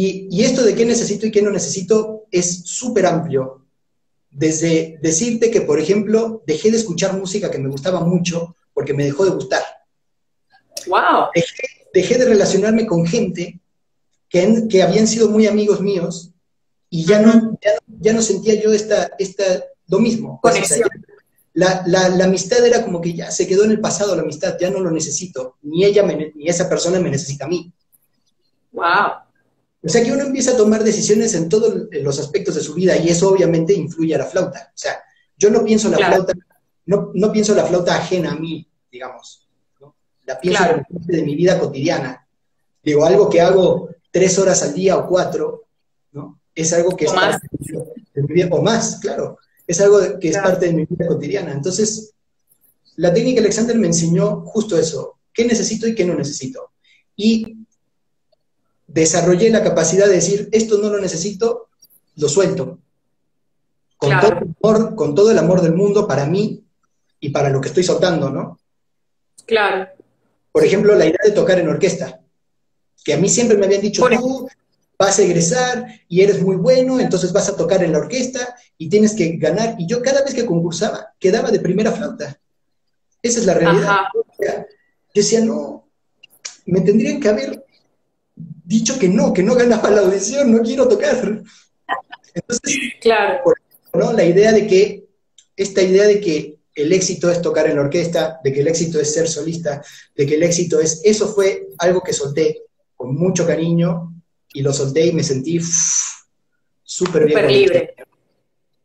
Y esto de qué necesito y qué no necesito es súper amplio. Desde decirte que, por ejemplo, dejé de escuchar música que me gustaba mucho porque me dejó de gustar. ¡Wow! Dejé de relacionarme con gente que habían sido muy amigos míos y ya no sentía yo lo mismo. Conexión. O sea, la amistad era como que ya se quedó en el pasado la amistad, ya no lo necesito. Ni ella ni esa persona me necesita a mí. ¡Wow! O sea que uno empieza a tomar decisiones en todos los aspectos de su vida y eso obviamente influye a la flauta. O sea, yo no pienso la flauta, no pienso la flauta ajena a mí, digamos, ¿no? La pienso como parte de mi vida cotidiana. Digo, algo que hago 3 horas al día o 4, ¿no? Es algo que es parte de mi vida cotidiana. Entonces, la técnica Alexander me enseñó justo eso, qué necesito y qué no necesito. Y desarrollé la capacidad de decir, esto no lo necesito, lo suelto. Con todo el amor del mundo para mí y para lo que estoy soltando, ¿no? Claro. Por ejemplo, la idea de tocar en orquesta, que a mí siempre me habían dicho, tú vas a egresar y eres muy bueno, entonces vas a tocar en la orquesta y tienes que ganar. Y yo cada vez que concursaba, quedaba de primera flauta. Esa es la realidad. Yo decía, no, me tendrían que haber dicho que no ganaba la audición, no quiero tocar. Entonces, por ejemplo, ¿no? Esta idea de que el éxito es tocar en la orquesta, de que el éxito es ser solista, de que el éxito es... Eso fue algo que solté con mucho cariño, y lo solté y me sentí súper bien. Súper libre.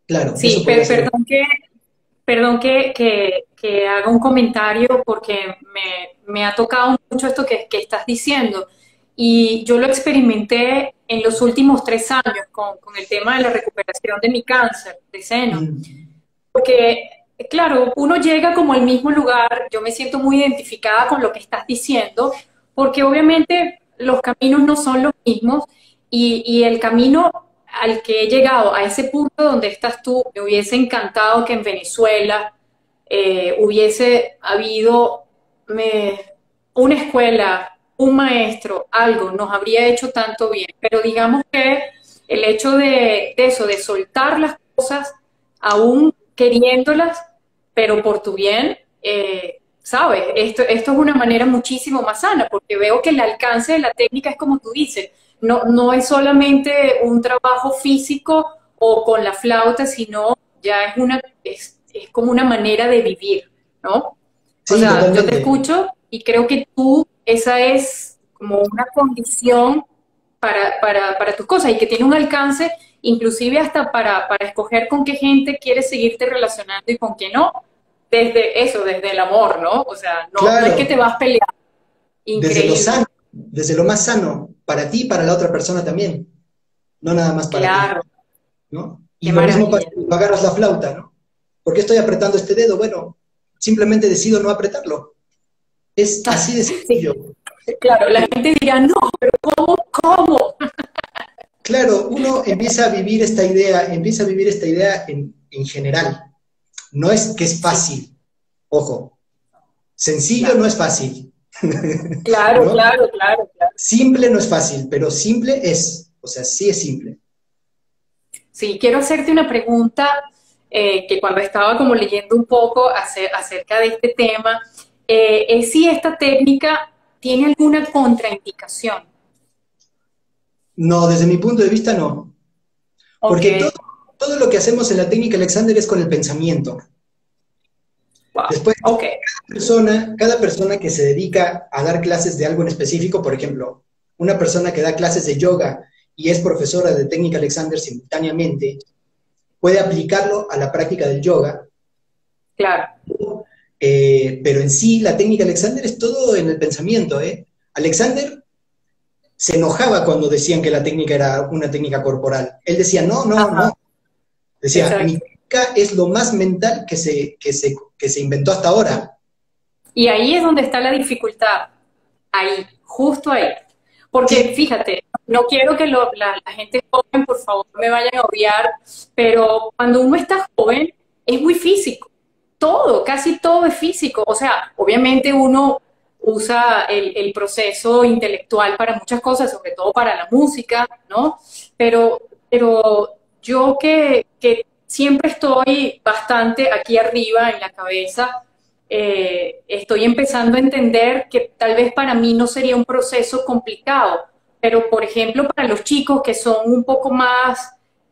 Claro. Sí, perdón que haga un comentario, porque me ha tocado mucho esto que estás diciendo. Y yo lo experimenté en los últimos 3 años con el tema de la recuperación de mi cáncer de seno. Porque, claro, uno llega como al mismo lugar, yo me siento muy identificada con lo que estás diciendo, porque obviamente los caminos no son los mismos y el camino al que he llegado, a ese punto donde estás tú, me hubiese encantado que en Venezuela hubiese habido una escuela, un maestro, algo, nos habría hecho tanto bien, pero digamos que el hecho de eso, de soltar las cosas, aún queriéndolas, pero por tu bien, ¿sabes? Esto es una manera muchísimo más sana, porque veo que el alcance de la técnica es como tú dices, no es solamente un trabajo físico o con la flauta, sino ya es como una manera de vivir, ¿no? Sí, o sea, totalmente. Yo te escucho y creo que tú esa es como una condición para tus cosas y que tiene un alcance inclusive hasta para escoger con qué gente quieres seguirte relacionando y con qué no. desde eso, desde el amor, ¿no? O sea, no, claro, no es que te vas peleando. Increíble. Desde lo sano, desde lo más sano, para ti y para la otra persona también. No nada más para ti, ¿no? Y lo mismo cuando agarras la flauta, ¿no? ¿Por qué estoy apretando este dedo? Bueno, simplemente decido no apretarlo. Es así de sencillo. Sí. Claro, la gente dirá, no, pero ¿cómo? ¿Cómo? Claro, uno empieza a vivir esta idea, en general. No es que es fácil, ojo. Sencillo no es fácil. Claro, ¿no? Claro. Simple no es fácil, pero simple es. O sea, sí es simple. Sí, quiero hacerte una pregunta que cuando estaba como leyendo un poco acerca de este tema, es si esta técnica tiene alguna contraindicación. No, desde mi punto de vista no. Okay. Porque todo lo que hacemos en la técnica Alexander es con el pensamiento. Wow. Después, cada persona que se dedica a dar clases de algo en específico, por ejemplo, una persona que da clases de yoga y es profesora de técnica Alexander simultáneamente, puede aplicarlo a la práctica del yoga. Claro. Pero en sí, la técnica Alexander es todo en el pensamiento, ¿eh? Alexander se enojaba cuando decían que la técnica era una técnica corporal. Él decía, no. Decía, exacto, mi técnica es lo más mental que se inventó hasta ahora. Y ahí es donde está la dificultad. Ahí, justo ahí. Porque, fíjate, no quiero que la gente joven, por favor, me vayan a odiar, pero cuando uno está joven, es muy físico. Todo, casi todo es físico. O sea, obviamente uno usa el proceso intelectual para muchas cosas, sobre todo para la música, ¿no? Pero yo que siempre estoy bastante aquí arriba en la cabeza, estoy empezando a entender que tal vez para mí no sería un proceso complicado, pero por ejemplo para los chicos que son un poco más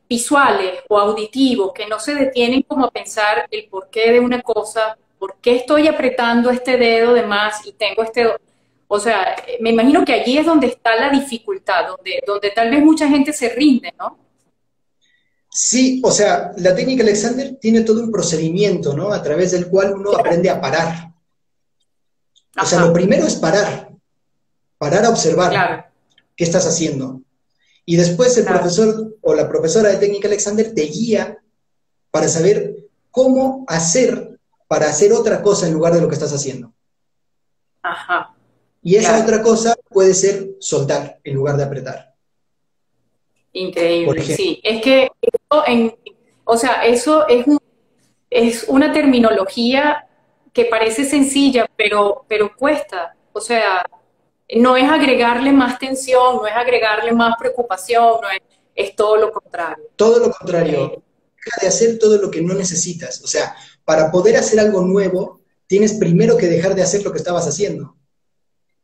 visuales o auditivos, que no se detienen como a pensar el porqué de una cosa, por qué estoy apretando este dedo de más y tengo este... O sea, me imagino que allí es donde está la dificultad, donde tal vez mucha gente se rinde, ¿no? Sí, o sea, la técnica Alexander tiene todo un procedimiento, ¿no? A través del cual uno aprende a parar. Ajá. O sea, lo primero es parar a observar qué estás haciendo. Y después el profesor o la profesora de técnica Alexander te guía para saber cómo hacer para hacer otra cosa en lugar de lo que estás haciendo. Ajá. Y esa otra cosa puede ser soltar en lugar de apretar. Increíble, sí. Es que eso, o sea, eso es una terminología que parece sencilla, pero cuesta. O sea, no es agregarle más tensión, no es agregarle más preocupación, no es todo lo contrario. Todo lo contrario. Deja de hacer todo lo que no necesitas. O sea, para poder hacer algo nuevo, tienes primero que dejar de hacer lo que estabas haciendo.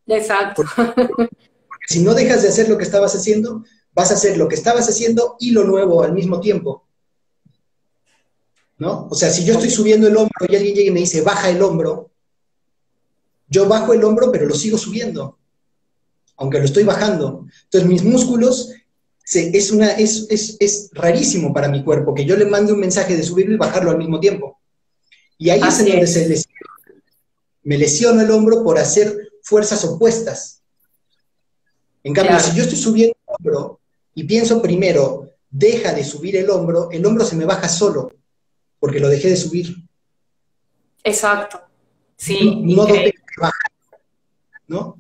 Exacto. Porque si no dejas de hacer lo que estabas haciendo, vas a hacer lo que estabas haciendo y lo nuevo al mismo tiempo, ¿no? O sea, si yo estoy subiendo el hombro y alguien llega y me dice, baja el hombro, yo bajo el hombro, pero lo sigo subiendo, aunque lo estoy bajando. Entonces mis músculos, es rarísimo para mi cuerpo que yo le mande un mensaje de subirlo y bajarlo al mismo tiempo. Y ahí es en donde se lesiona. Me lesiono el hombro por hacer fuerzas opuestas. En cambio, si yo estoy subiendo el hombro y pienso primero, deja de subir el hombro se me baja solo, porque lo dejé de subir. Exacto. Sí, no dejé de bajar, ¿no?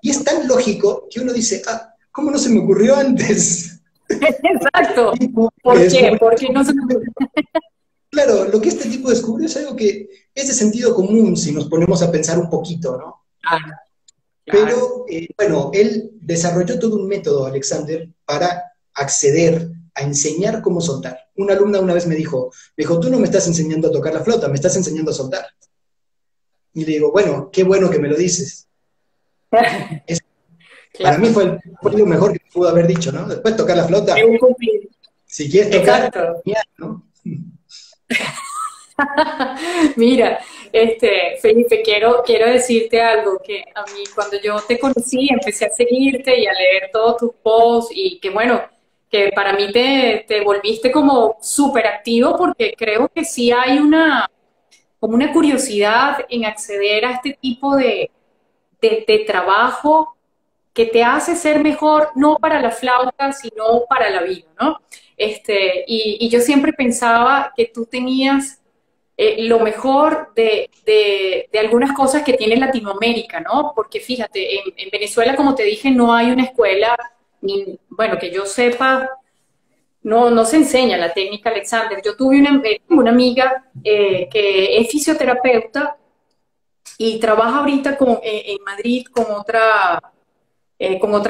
Y es tan lógico que uno dice, ah, ¿cómo no se me ocurrió antes? Exacto. ¿Por qué no se me ocurrió? Claro, lo que este tipo descubrió es algo que es de sentido común si nos ponemos a pensar un poquito, ¿no? Claro. Pero, bueno, él desarrolló todo un método, Alexander, para acceder a enseñar cómo soltar. Una alumna una vez me dijo, tú no me estás enseñando a tocar la flauta, me estás enseñando a soltar. Y le digo, bueno, qué bueno que me lo dices. Para mí fue lo mejor que pudo haber dicho, ¿no? Después tocar la flauta. Si quieres tocar, genial, ¿no? Mira, Felipe, quiero decirte algo, que a mí cuando yo te conocí empecé a seguirte y a leer todos tus posts y que bueno, que para mí te volviste como súper activo porque creo que sí hay una... como una curiosidad en acceder a este tipo de trabajo que te hace ser mejor, no para la flauta, sino para la vida, ¿no? Y yo siempre pensaba que tú tenías lo mejor de algunas cosas que tiene Latinoamérica, ¿no? Porque fíjate, en Venezuela, como te dije, no hay una escuela, ni, bueno, que yo sepa, no se enseña la técnica Alexander. Yo tuve una amiga que es fisioterapeuta y trabaja ahorita en Madrid con otra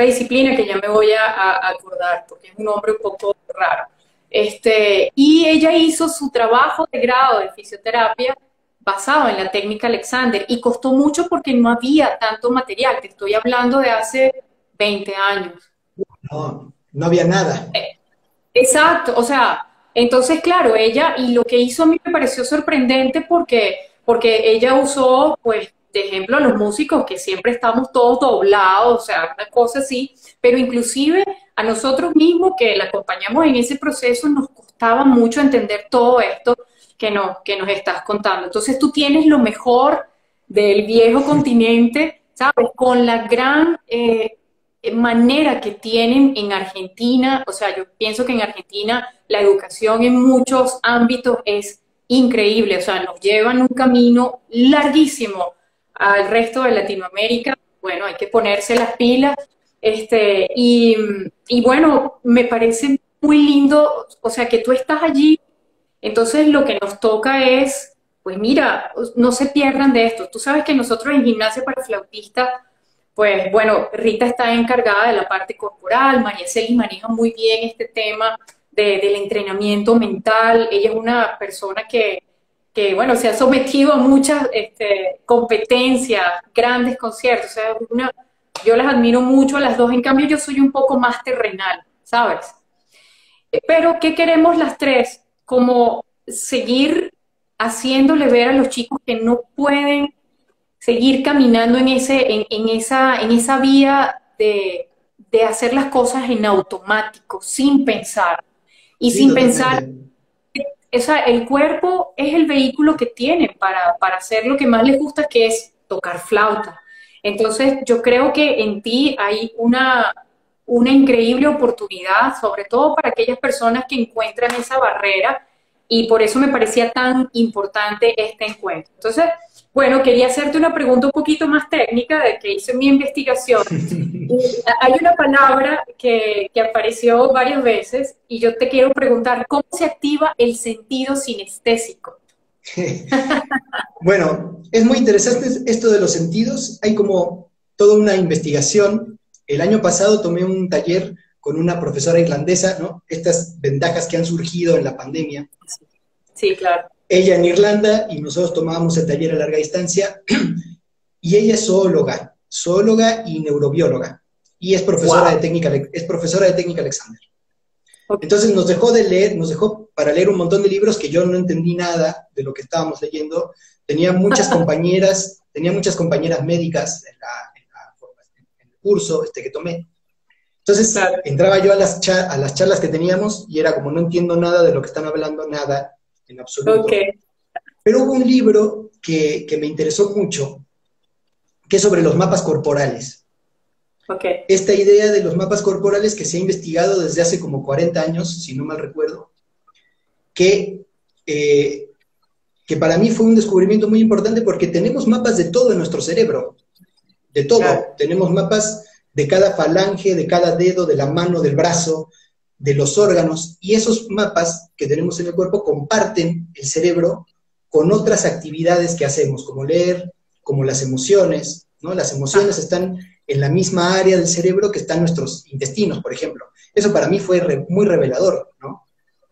disciplina que ya me voy a acordar, porque es un nombre un poco raro. Y ella hizo su trabajo de grado de fisioterapia basado en la técnica Alexander y costó mucho porque no había tanto material. Te estoy hablando de hace 20 años. No había nada. Exacto, o sea, entonces claro, ella, y lo que hizo a mí me pareció sorprendente porque ella usó, pues, de ejemplo, a los músicos que siempre estamos todos doblados, o sea, una cosa así, pero inclusive a nosotros mismos que la acompañamos en ese proceso nos costaba mucho entender todo esto que nos estás contando. Entonces tú tienes lo mejor del viejo continente, ¿sabes? Con la gran manera que tienen en Argentina, o sea, yo pienso que en Argentina la educación en muchos ámbitos es increíble, o sea, nos llevan un camino larguísimo al resto de Latinoamérica. Bueno, hay que ponerse las pilas, y bueno, me parece muy lindo, o sea, que tú estás allí. Entonces lo que nos toca es, pues mira, no se pierdan de esto. Tú sabes que nosotros en Gimnasia para Flautistas, pues bueno, Rita está encargada de la parte corporal, María Celis maneja muy bien este tema del entrenamiento mental. Ella es una persona que bueno, se ha sometido a muchas competencias, grandes conciertos, o sea, yo las admiro mucho a las dos. En cambio yo soy un poco más terrenal, ¿sabes? Pero ¿qué queremos las tres? Como seguir haciéndole ver a los chicos que no pueden seguir caminando en esa vía de hacer las cosas en automático, sin pensar, y sí, sin pensar. O sea, el cuerpo es el vehículo que tienen para hacer lo que más les gusta, que es tocar flauta. Entonces, yo creo que en ti hay una increíble oportunidad, sobre todo para aquellas personas que encuentran esa barrera, y por eso me parecía tan importante este encuentro. Entonces, bueno, quería hacerte una pregunta un poquito más técnica de que hice mi investigación. Hay una palabra que apareció varias veces y yo te quiero preguntar, ¿cómo se activa el sentido sinestésico? Bueno, es muy interesante esto de los sentidos. Hay como toda una investigación. El año pasado tomé un taller con una profesora irlandesa, ¿no? Estas ventajas que han surgido en la pandemia. Sí, claro. Ella en Irlanda, y nosotros tomábamos el taller a larga distancia, y ella es zoóloga y neurobióloga, y es profesora, wow, es profesora de técnica Alexander. Okay. Entonces nos dejó de leer, nos dejó para leer un montón de libros que yo no entendí nada de lo que estábamos leyendo. Tenía muchas compañeras, médicas en el curso que tomé. Entonces, claro, entraba yo a las charlas que teníamos y era como no entiendo nada de lo que están hablando, nada, en absoluto. Okay. Pero hubo un libro que me interesó mucho, que es sobre los mapas corporales. Okay. Esta idea de los mapas corporales que se ha investigado desde hace como 40 años, si no mal recuerdo, que para mí fue un descubrimiento muy importante porque tenemos mapas de todo en nuestro cerebro, de todo. Claro. Tenemos mapas de cada falange, de cada dedo, de la mano, del brazo, de los órganos, y esos mapas que tenemos en el cuerpo comparten el cerebro con otras actividades que hacemos, como leer, como las emociones, ¿no? Las emociones están en la misma área del cerebro que están nuestros intestinos, por ejemplo. Eso para mí fue muy revelador, ¿no?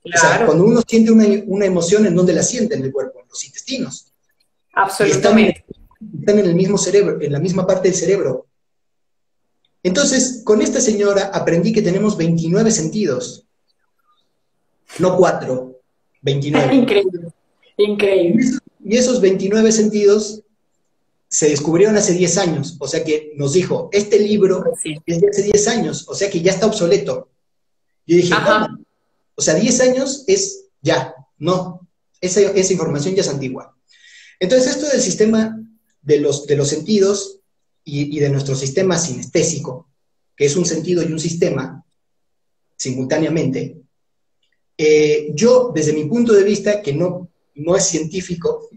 Claro. O sea, cuando uno siente una emoción, ¿en dónde la siente en el cuerpo? En los intestinos. Absolutamente. Están en el mismo cerebro, en la misma parte del cerebro. Entonces, con esta señora aprendí que tenemos 29 sentidos, no 4, 29. Increíble, increíble. Y esos 29 sentidos se descubrieron hace 10 años, o sea que nos dijo, este libro es de hace 10 años, o sea que ya está obsoleto. Yo dije, no, o sea, 10 años es ya, no, esa información ya es antigua. Entonces, esto del sistema de los sentidos y de nuestro sistema sinestésico, que es un sentido y un sistema, simultáneamente, yo, desde mi punto de vista, que no es científico,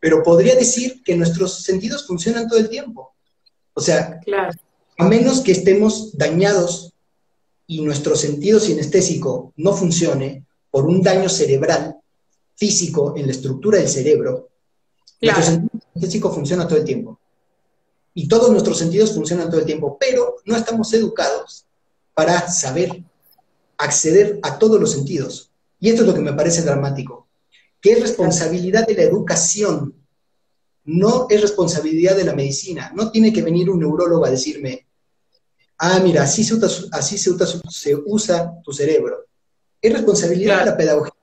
pero podría decir que nuestros sentidos funcionan todo el tiempo. O sea, claro, a menos que estemos dañados y nuestro sentido sinestésico no funcione por un daño cerebral, físico, en la estructura del cerebro, claro, nuestro sentido sinestésico funciona todo el tiempo. Y todos nuestros sentidos funcionan todo el tiempo, pero no estamos educados para saber acceder a todos los sentidos. Y esto es lo que me parece dramático, que es responsabilidad de la educación, no es responsabilidad de la medicina. No tiene que venir un neurólogo a decirme, ah, mira, así se usa tu cerebro. Es responsabilidad de la pedagogía,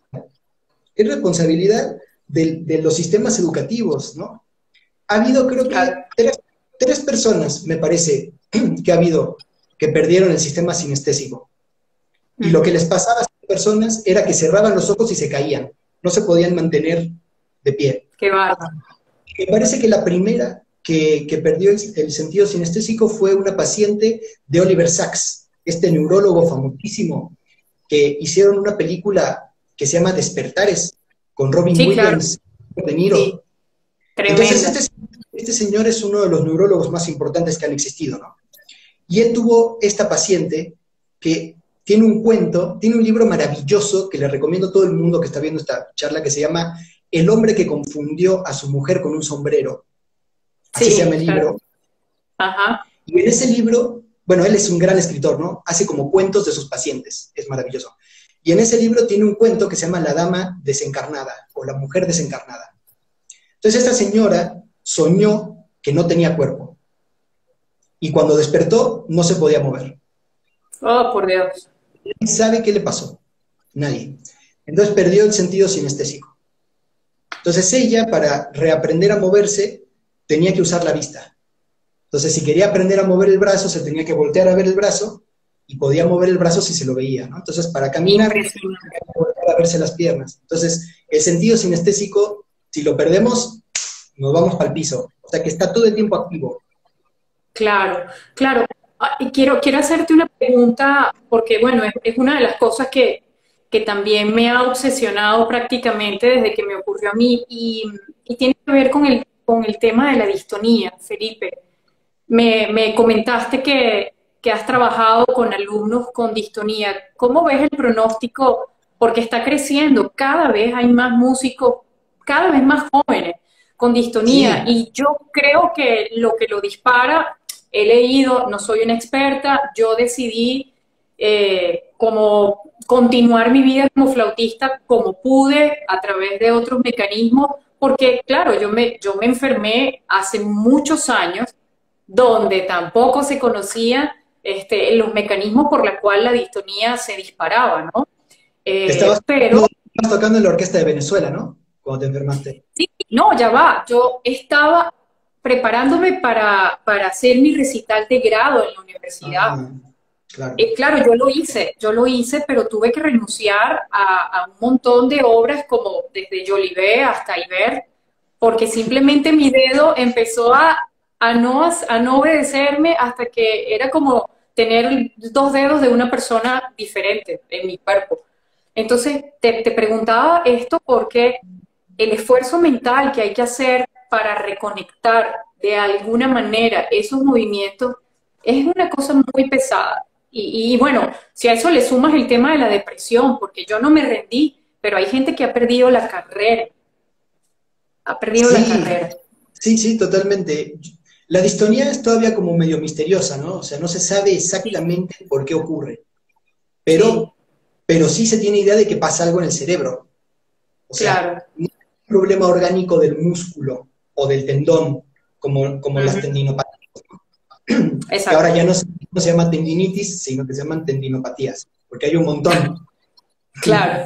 es responsabilidad de los sistemas educativos, ¿no? Ha habido, creo que tres personas, me parece, que ha habido, que perdieron el sistema sinestésico. Y lo que les pasaba a esas personas era que cerraban los ojos y se caían. No se podían mantener de pie. ¡Qué bárbaro! Me parece que la primera que perdió el sentido sinestésico fue una paciente de Oliver Sacks, este neurólogo famosísimo, que hicieron una película que se llama Despertares, con Robin Williams, claro, De Niro. Sí. Entonces, este señor es uno de los neurólogos más importantes que han existido, ¿no? Y él tuvo esta paciente que tiene un cuento, tiene un libro maravilloso que le recomiendo a todo el mundo que está viendo esta charla, que se llama El hombre que confundió a su mujer con un sombrero. Así se llama el libro. Ajá. Y en ese libro, bueno, él es un gran escritor, ¿no? Hace como cuentos de sus pacientes, es maravilloso. Y en ese libro tiene un cuento que se llama La dama desencarnada, o La mujer desencarnada. Entonces esta señora soñó que no tenía cuerpo. Y cuando despertó, no se podía mover. Oh, por Dios. ¿Quién sabe qué le pasó? Nadie. Entonces perdió el sentido sinestésico. Entonces ella, para reaprender a moverse, tenía que usar la vista. Entonces si quería aprender a mover el brazo, se tenía que voltear a ver el brazo, y podía mover el brazo si se lo veía, ¿no? Entonces para caminar, tenía que voltear a verse las piernas. Entonces el sentido sinestésico, si lo perdemos, nos vamos para el piso. O sea que está todo el tiempo activo. Claro, claro. Quiero hacerte una pregunta, porque bueno, es una de las cosas que también me ha obsesionado prácticamente desde que me ocurrió a mí, y tiene que ver con el tema de la distonía, Felipe. Me comentaste que has trabajado con alumnos con distonía. ¿Cómo ves el pronóstico? Porque está creciendo, cada vez hay más músicos, cada vez más jóvenes con distonía, sí. Y yo creo que lo dispara... He leído, no soy una experta, yo decidí como continuar mi vida como flautista como pude, a través de otros mecanismos, porque claro, yo me enfermé hace muchos años, donde tampoco se conocían los mecanismos por los cuales la distonía se disparaba, ¿no? Estabas tocando en la orquesta de Venezuela, ¿no? Cuando te enfermaste. Sí, no, ya va, yo estaba... preparándome para hacer mi recital de grado en la universidad. Claro. Claro, yo lo hice, pero tuve que renunciar a un montón de obras, como desde Jolivet hasta Iber, porque simplemente mi dedo empezó a no obedecerme, hasta que era como tener dos dedos de una persona diferente en mi cuerpo. Entonces, te preguntaba esto porque el esfuerzo mental que hay que hacer para reconectar de alguna manera esos movimientos, es una cosa muy pesada. Y bueno, si a eso le sumas el tema de la depresión, porque yo no me rendí, pero hay gente que ha perdido la carrera. Ha perdido la carrera. Sí, totalmente. La distonía es todavía como medio misteriosa, ¿no? O sea, no se sabe exactamente por qué ocurre. Pero sí se tiene idea de que pasa algo en el cerebro. O sea, claro, no es un problema orgánico del músculo o del tendón, como las tendinopatías. Exacto. Que ahora ya no se llama tendinitis, sino que se llaman tendinopatías, porque hay un montón. Claro.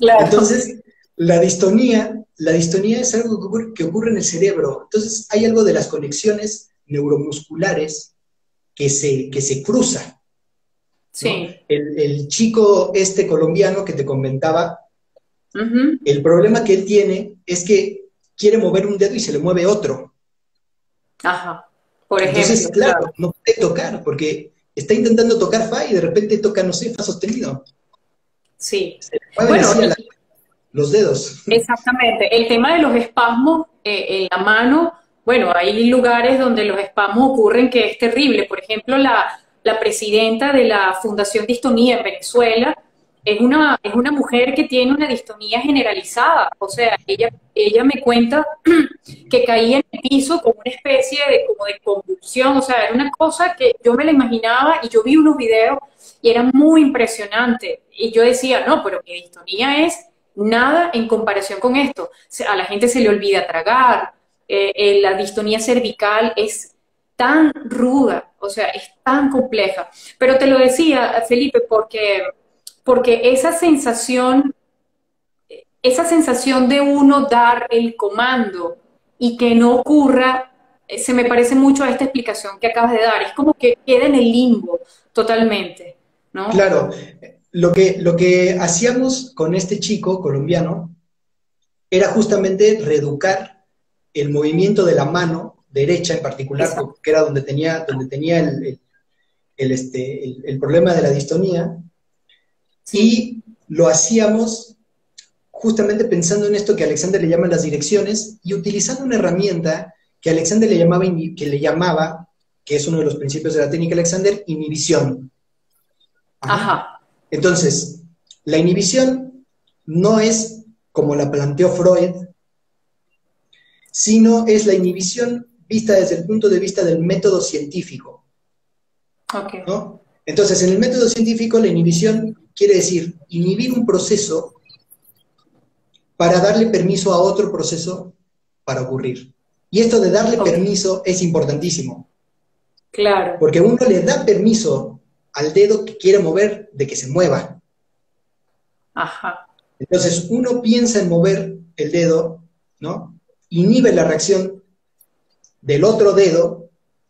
Entonces, la distonía es algo que ocurre en el cerebro. Entonces, hay algo de las conexiones neuromusculares que se cruza. Sí. ¿No? El chico colombiano que te comentaba, el problema que él tiene es que quiere mover un dedo y se le mueve otro. Ajá, por ejemplo. Entonces, claro, no puede tocar, porque está intentando tocar fa y de repente toca, no sé, fa sostenido. Sí. Se le mueven bueno, así los dedos. Exactamente. El tema de los espasmos en la mano, bueno, hay lugares donde los espasmos ocurren que es terrible. Por ejemplo, la presidenta de la Fundación Distonía en Venezuela es una mujer que tiene una distonía generalizada. O sea, ella me cuenta que caía en el piso con una especie de, como de convulsión. O sea, era una cosa que yo me la imaginaba y yo vi unos videos y era muy impresionante. Y yo decía, no, pero mi distonía es nada en comparación con esto. A la gente se le olvida tragar. La distonía cervical es tan ruda, o sea, es tan compleja. Pero te lo decía, Felipe, porque esa sensación de uno dar el comando y que no ocurra, se me parece mucho a esta explicación que acabas de dar. Es como que queda en el limbo totalmente, ¿no? Claro. Lo que hacíamos con este chico colombiano era justamente reeducar el movimiento de la mano derecha en particular, exacto, porque era donde tenía el problema de la distonía. Sí. Y lo hacíamos justamente pensando en esto que Alexander le llama las direcciones y utilizando una herramienta que Alexander le llamaba, que es uno de los principios de la técnica Alexander, inhibición. Ajá. Entonces, la inhibición no es como la planteó Freud, sino es la inhibición vista desde el punto de vista del método científico. Okay. ¿No? Entonces, en el método científico, la inhibición quiere decir inhibir un proceso para darle permiso a otro proceso para ocurrir. Y esto de darle permiso es importantísimo. Claro. Porque uno le da permiso al dedo que quiere mover de que se mueva. Ajá. Entonces, uno piensa en mover el dedo, ¿no? Inhibe la reacción del otro dedo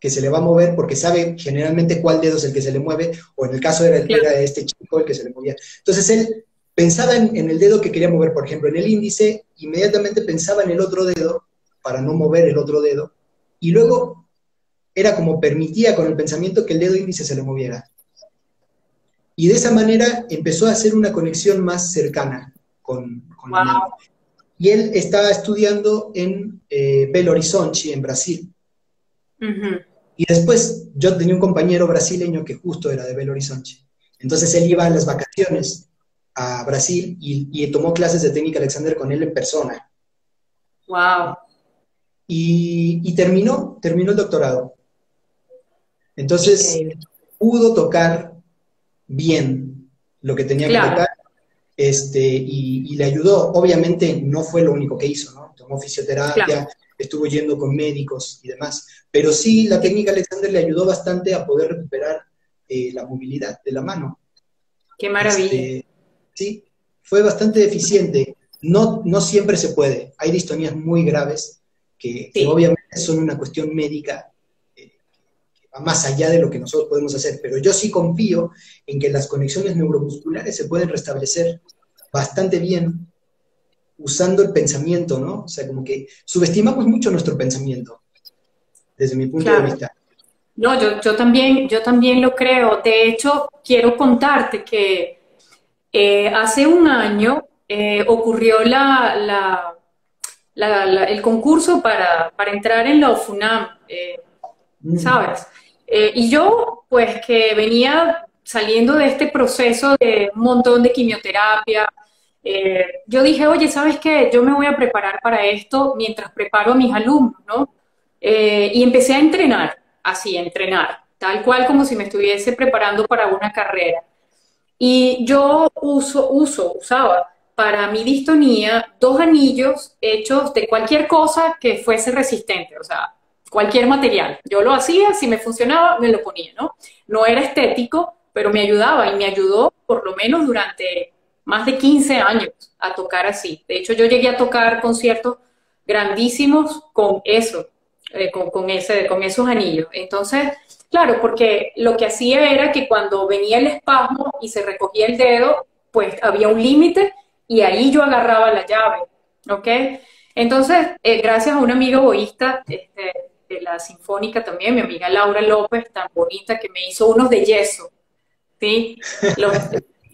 que se le va a mover porque sabe generalmente cuál dedo es el que se le mueve, o en el caso era este chico el que se le movía. Entonces él pensaba en el dedo que quería mover, por ejemplo, en el índice, inmediatamente pensaba en el otro dedo para no mover el otro dedo, y luego era como permitía con el pensamiento que el dedo índice se le moviera. Y de esa manera empezó a hacer una conexión más cercana con la mano. Y él estaba estudiando en Belo Horizonte, en Brasil. Uh-huh. Y después yo tenía un compañero brasileño que justo era de Belo Horizonte. Entonces él iba a las vacaciones a Brasil y tomó clases de técnica Alexander con él en persona. ¡Wow! Y terminó el doctorado. Entonces pudo tocar bien lo que tenía que tocar. Y le ayudó. Obviamente no fue lo único que hizo, ¿no? Tomó fisioterapia, estuvo yendo con médicos y demás. Pero sí, la técnica Alexander le ayudó bastante a poder recuperar la movilidad de la mano. ¡Qué maravilla! Sí, fue bastante eficiente. No siempre se puede. Hay distonías muy graves que obviamente son una cuestión médica que va más allá de lo que nosotros podemos hacer. Pero yo sí confío en que las conexiones neuromusculares se pueden restablecer bastante bien usando el pensamiento, ¿no? O sea, como que subestimamos mucho nuestro pensamiento, desde mi punto de vista. No, yo también lo creo. De hecho, quiero contarte que hace un año ocurrió el concurso para entrar en la UFUNAM, ¿sabes? Y yo, pues, que venía saliendo de este proceso de un montón de quimioterapia, yo dije, oye, ¿sabes qué? Yo me voy a preparar para esto mientras preparo a mis alumnos, ¿no? Y empecé a entrenar, así, a entrenar, tal cual como si me estuviese preparando para una carrera. Y yo usaba para mi distonía 2 anillos hechos de cualquier cosa que fuese resistente, o sea, cualquier material. Yo lo hacía, si me funcionaba, me lo ponía, ¿no? No era estético, pero me ayudaba y me ayudó por lo menos durante más de 15 años a tocar así. De hecho, yo llegué a tocar conciertos grandísimos con eso, con esos anillos. Entonces, claro, porque lo que hacía era que cuando venía el espasmo y se recogía el dedo, pues había un límite y ahí yo agarraba la llave, ¿ok? Entonces, gracias a un amigo oboísta de la Sinfónica también, mi amiga Laura López, tan bonita, que me hizo unos de yeso, ¿sí?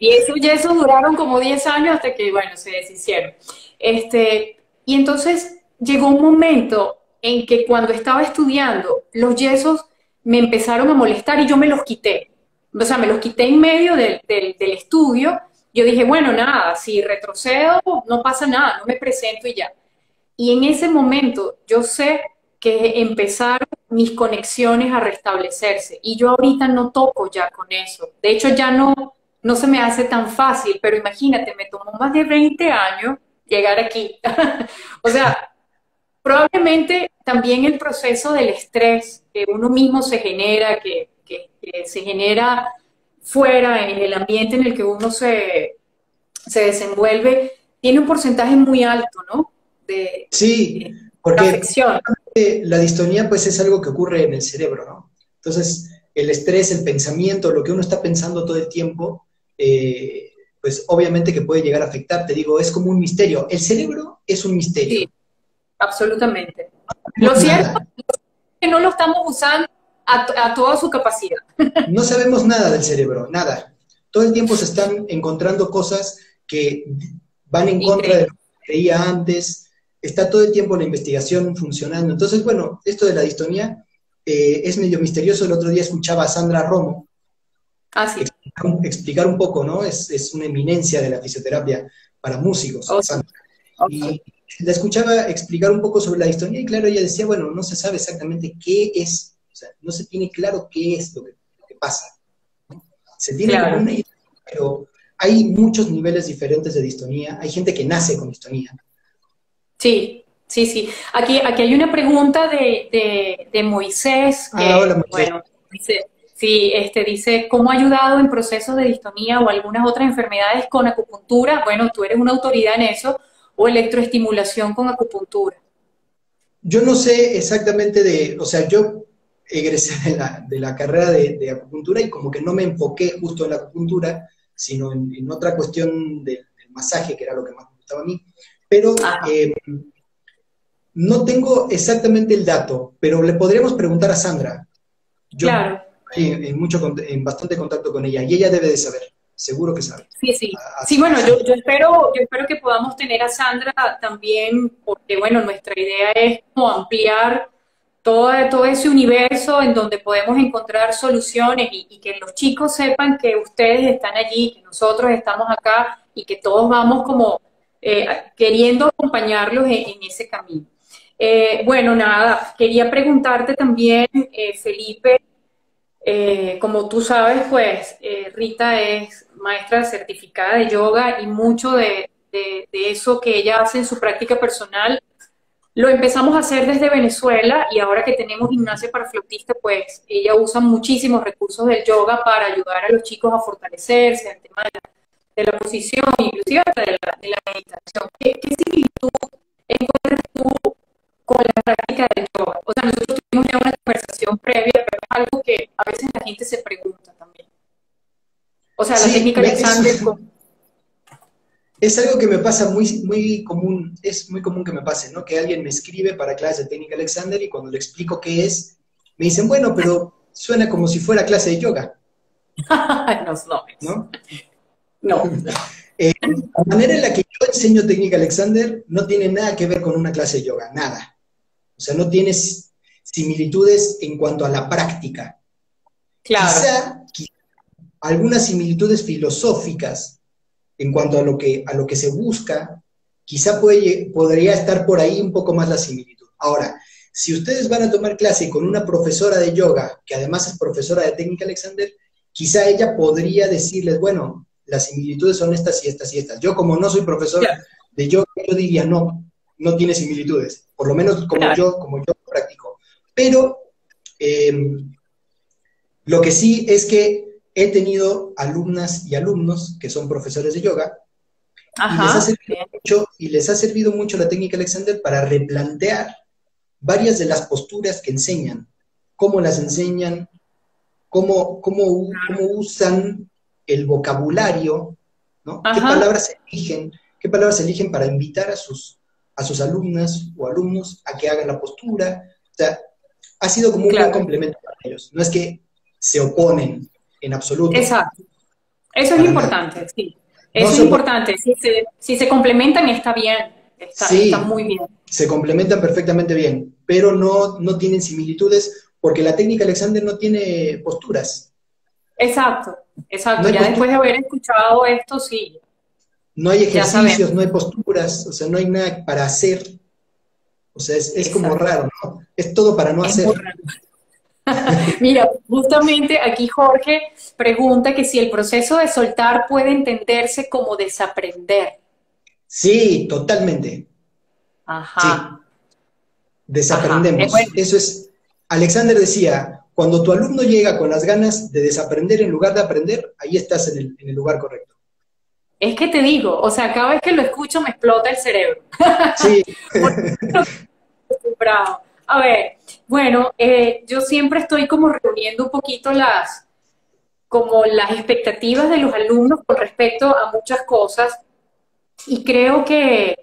Y esos yesos duraron como 10 años hasta que, bueno, se deshicieron. Y entonces llegó un momento en que cuando estaba estudiando, los yesos me empezaron a molestar y yo me los quité. O sea, me los quité en medio del estudio. Yo dije, bueno, nada, si retrocedo no pasa nada, no me presento y ya. Y en ese momento yo sé que empezaron mis conexiones a restablecerse. Y yo ahorita no toco ya con eso. De hecho, ya no se me hace tan fácil, pero imagínate, me tomó más de 20 años llegar aquí. O sea, probablemente también el proceso del estrés que uno mismo se genera, que se genera fuera, en el ambiente en el que uno se desenvuelve, tiene un porcentaje muy alto, ¿no? Sí, porque la distonía pues es algo que ocurre en el cerebro, ¿no? Entonces, el estrés, el pensamiento, lo que uno está pensando todo el tiempo, pues obviamente que puede llegar a afectar, te digo, es como un misterio. El cerebro es un misterio. Sí, absolutamente. Lo cierto es que no lo estamos usando a toda su capacidad. No sabemos nada del cerebro, nada. Todo el tiempo se están encontrando cosas que van en contra de lo que creía antes. Está todo el tiempo la investigación funcionando. Entonces, bueno, esto de la distonía es medio misterioso. El otro día escuchaba a Sandra Romo explicar un poco, ¿no? Es una eminencia de la fisioterapia para músicos, Sandra. Y la escuchaba explicar un poco sobre la distonía y claro, ella decía, bueno, no se sabe exactamente qué es. O sea, no se tiene claro qué es lo que pasa. Se tiene claro una idea, pero hay muchos niveles diferentes de distonía. Hay gente que nace con distonía. Sí, sí, sí. Aquí hay una pregunta de Moisés. Hola, Moisés. Bueno, dice, ¿cómo ha ayudado en procesos de distonía o algunas otras enfermedades con acupuntura? Bueno, tú eres una autoridad en eso. ¿O electroestimulación con acupuntura? Yo no sé exactamente o sea, yo egresé de la carrera de acupuntura y como que no me enfoqué justo en la acupuntura, sino en otra cuestión del masaje, que era lo que más me gustaba a mí. Pero no tengo exactamente el dato, pero le podríamos preguntar a Sandra. Yo estoy en bastante contacto con ella y ella debe de saber, seguro que sabe. Sí, sí. Sí, bueno, yo espero que podamos tener a Sandra también, porque bueno, nuestra idea es como ampliar todo ese universo en donde podemos encontrar soluciones y que los chicos sepan que ustedes están allí, que nosotros estamos acá y que todos vamos como queriendo acompañarlos en ese camino. Bueno, nada, quería preguntarte también, Felipe, como tú sabes, pues Rita es maestra certificada de yoga y mucho de eso que ella hace en su práctica personal lo empezamos a hacer desde Venezuela y ahora que tenemos Gimnasia para Flautistas, pues ella usa muchísimos recursos del yoga para ayudar a los chicos a fortalecerse, al tema de la posición, inclusive hasta de la meditación. ¿Qué similitud encuentras tú con la práctica del yoga? O sea, nosotros tuvimos ya una conversación previa, pero es algo que a veces la gente se pregunta también. O sea, la técnica Alexander... Es algo que me pasa muy, muy común, es muy común que me pase, ¿no? Que alguien me escribe para clases de técnica Alexander y cuando le explico qué es, me dicen, bueno, pero suena como si fuera clase de yoga. No. La manera en la que yo enseño técnica Alexander no tiene nada que ver con una clase de yoga, nada. O sea, no tiene similitudes en cuanto a la práctica. Claro. Quizá algunas similitudes filosóficas en cuanto a lo que se busca, quizá podría estar por ahí un poco más la similitud. Ahora, si ustedes van a tomar clase con una profesora de yoga, que además es profesora de técnica Alexander, quizá ella podría decirles, bueno, las similitudes son estas y estas y estas. Yo como no soy profesor de yoga, yo diría no tiene similitudes, por lo menos como yo practico. Pero lo que sí es que he tenido alumnas y alumnos que son profesores de yoga y les ha servido mucho la técnica Alexander para replantear varias de las posturas que enseñan, cómo las enseñan, cómo usan el vocabulario, ¿no? Qué palabras eligen para invitar a sus a sus alumnas o alumnos a que hagan la postura. O sea, ha sido como un gran complemento para ellos. No es que se oponen en absoluto. Exacto. Eso es importante, sí. Eso es importante. Si se complementan, está bien. Está muy bien. Se complementan perfectamente bien, pero no tienen similitudes porque la técnica Alexander no tiene posturas. Exacto, exacto. No, ya después de haber escuchado esto, sí. No hay ejercicios, no hay posturas, o sea, no hay nada para hacer. O sea, es como raro, ¿no? Es todo para no hacer. Mira, justamente aquí Jorge pregunta que si el proceso de soltar puede entenderse como desaprender. Sí, totalmente. Ajá. Sí. Desaprendemos. Ajá. Bueno. Eso es. Alexander decía, cuando tu alumno llega con las ganas de desaprender en lugar de aprender, ahí estás en el lugar correcto. Es que te digo, o sea, cada vez que lo escucho me explota el cerebro. Sí. Bravo. A ver, bueno, yo siempre estoy como reuniendo un poquito las expectativas de los alumnos con respecto a muchas cosas, y creo que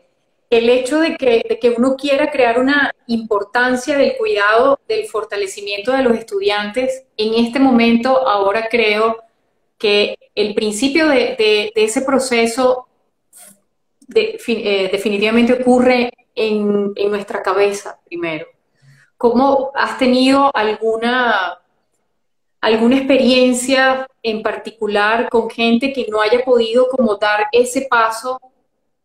el hecho de que uno quiera crear una importancia del cuidado, del fortalecimiento de los estudiantes, en este momento ahora creo que el principio de ese proceso definitivamente ocurre en nuestra cabeza primero. ¿Cómo has tenido alguna experiencia en particular con gente que no haya podido como dar ese paso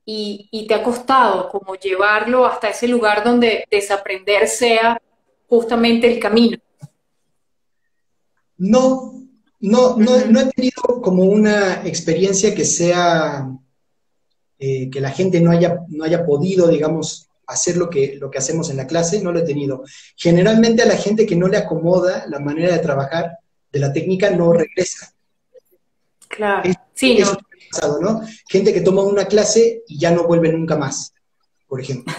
y te ha costado como llevarlo hasta ese lugar donde desaprender sea justamente el camino? No he tenido como una experiencia que sea, que la gente no haya podido, digamos, hacer lo que hacemos en la clase, no lo he tenido. Generalmente a la gente que no le acomoda la manera de trabajar de la técnica no regresa. Claro, eso ha pasado, ¿no? Gente que toma una clase y ya no vuelve nunca más, por ejemplo.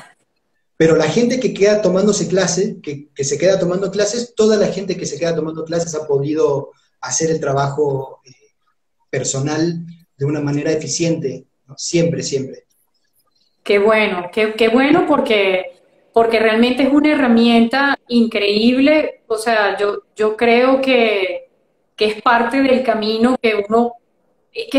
Pero la gente que queda tomándose clase, que se queda tomando clases, toda la gente que se queda tomando clases ha podido hacer el trabajo personal de una manera eficiente, ¿no? Siempre, siempre. Qué bueno porque realmente es una herramienta increíble. O sea, yo creo que es parte del camino que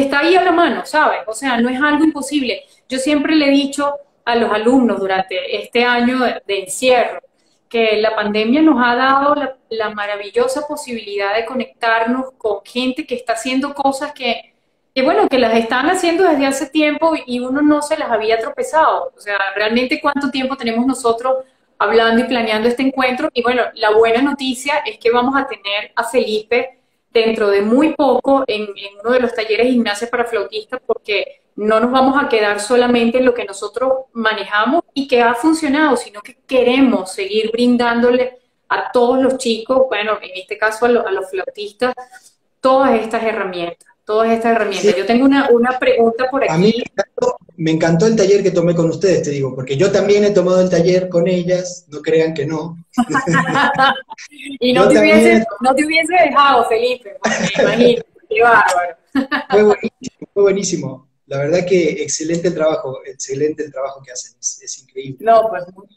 está ahí a la mano, ¿sabes? O sea, no es algo imposible. Yo siempre le he dicho a los alumnos durante este año de encierro, que la pandemia nos ha dado la maravillosa posibilidad de conectarnos con gente que está haciendo cosas que las están haciendo desde hace tiempo y uno no se las había tropezado. O sea, realmente cuánto tiempo tenemos nosotros hablando y planeando este encuentro. Y bueno, la buena noticia es que vamos a tener a Felipe dentro de muy poco en uno de los talleres de Gimnasia para Flautistas, porque no nos vamos a quedar solamente en lo que nosotros manejamos y que ha funcionado, sino que queremos seguir brindándole a todos los chicos, bueno, en este caso a los flautistas, todas estas herramientas, Sí. Yo tengo una pregunta por aquí. A mí me encantó el taller que tomé con ustedes, te digo, porque yo también he tomado el taller con ellas, no crean que no. Y no te hubiese dejado, Felipe, porque imagínate, qué bárbaro. Fue buenísimo, fue buenísimo. La verdad que excelente el trabajo que hacen, es increíble. No,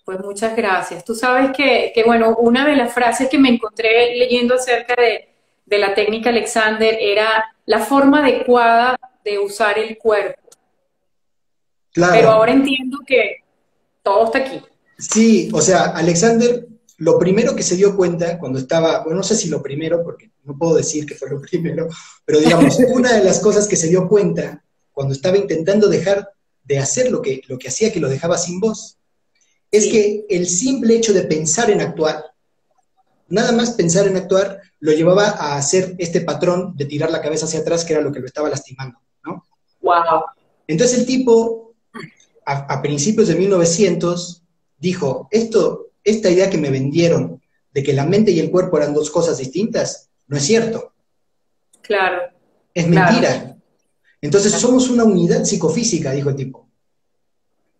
pues muchas gracias. Tú sabes que, bueno, una de las frases que me encontré leyendo acerca de la técnica Alexander era la forma adecuada de usar el cuerpo. Claro. Pero ahora entiendo que todo está aquí. Sí, o sea, Alexander, lo primero que se dio cuenta cuando estaba, bueno, no sé si lo primero, porque no puedo decir que fue lo primero, pero digamos, una de las cosas que se dio cuenta cuando estaba intentando dejar de hacer lo que hacía que lo dejaba sin voz, es que el simple hecho de pensar en actuar, nada más pensar en actuar, lo llevaba a hacer este patrón de tirar la cabeza hacia atrás, que era lo que lo estaba lastimando, ¿no? Wow. Entonces el tipo, a principios de 1900, dijo, esta idea que me vendieron, de que la mente y el cuerpo eran dos cosas distintas, no es cierto. Claro. Es mentira. Claro. Entonces somos una unidad psicofísica, dijo el tipo.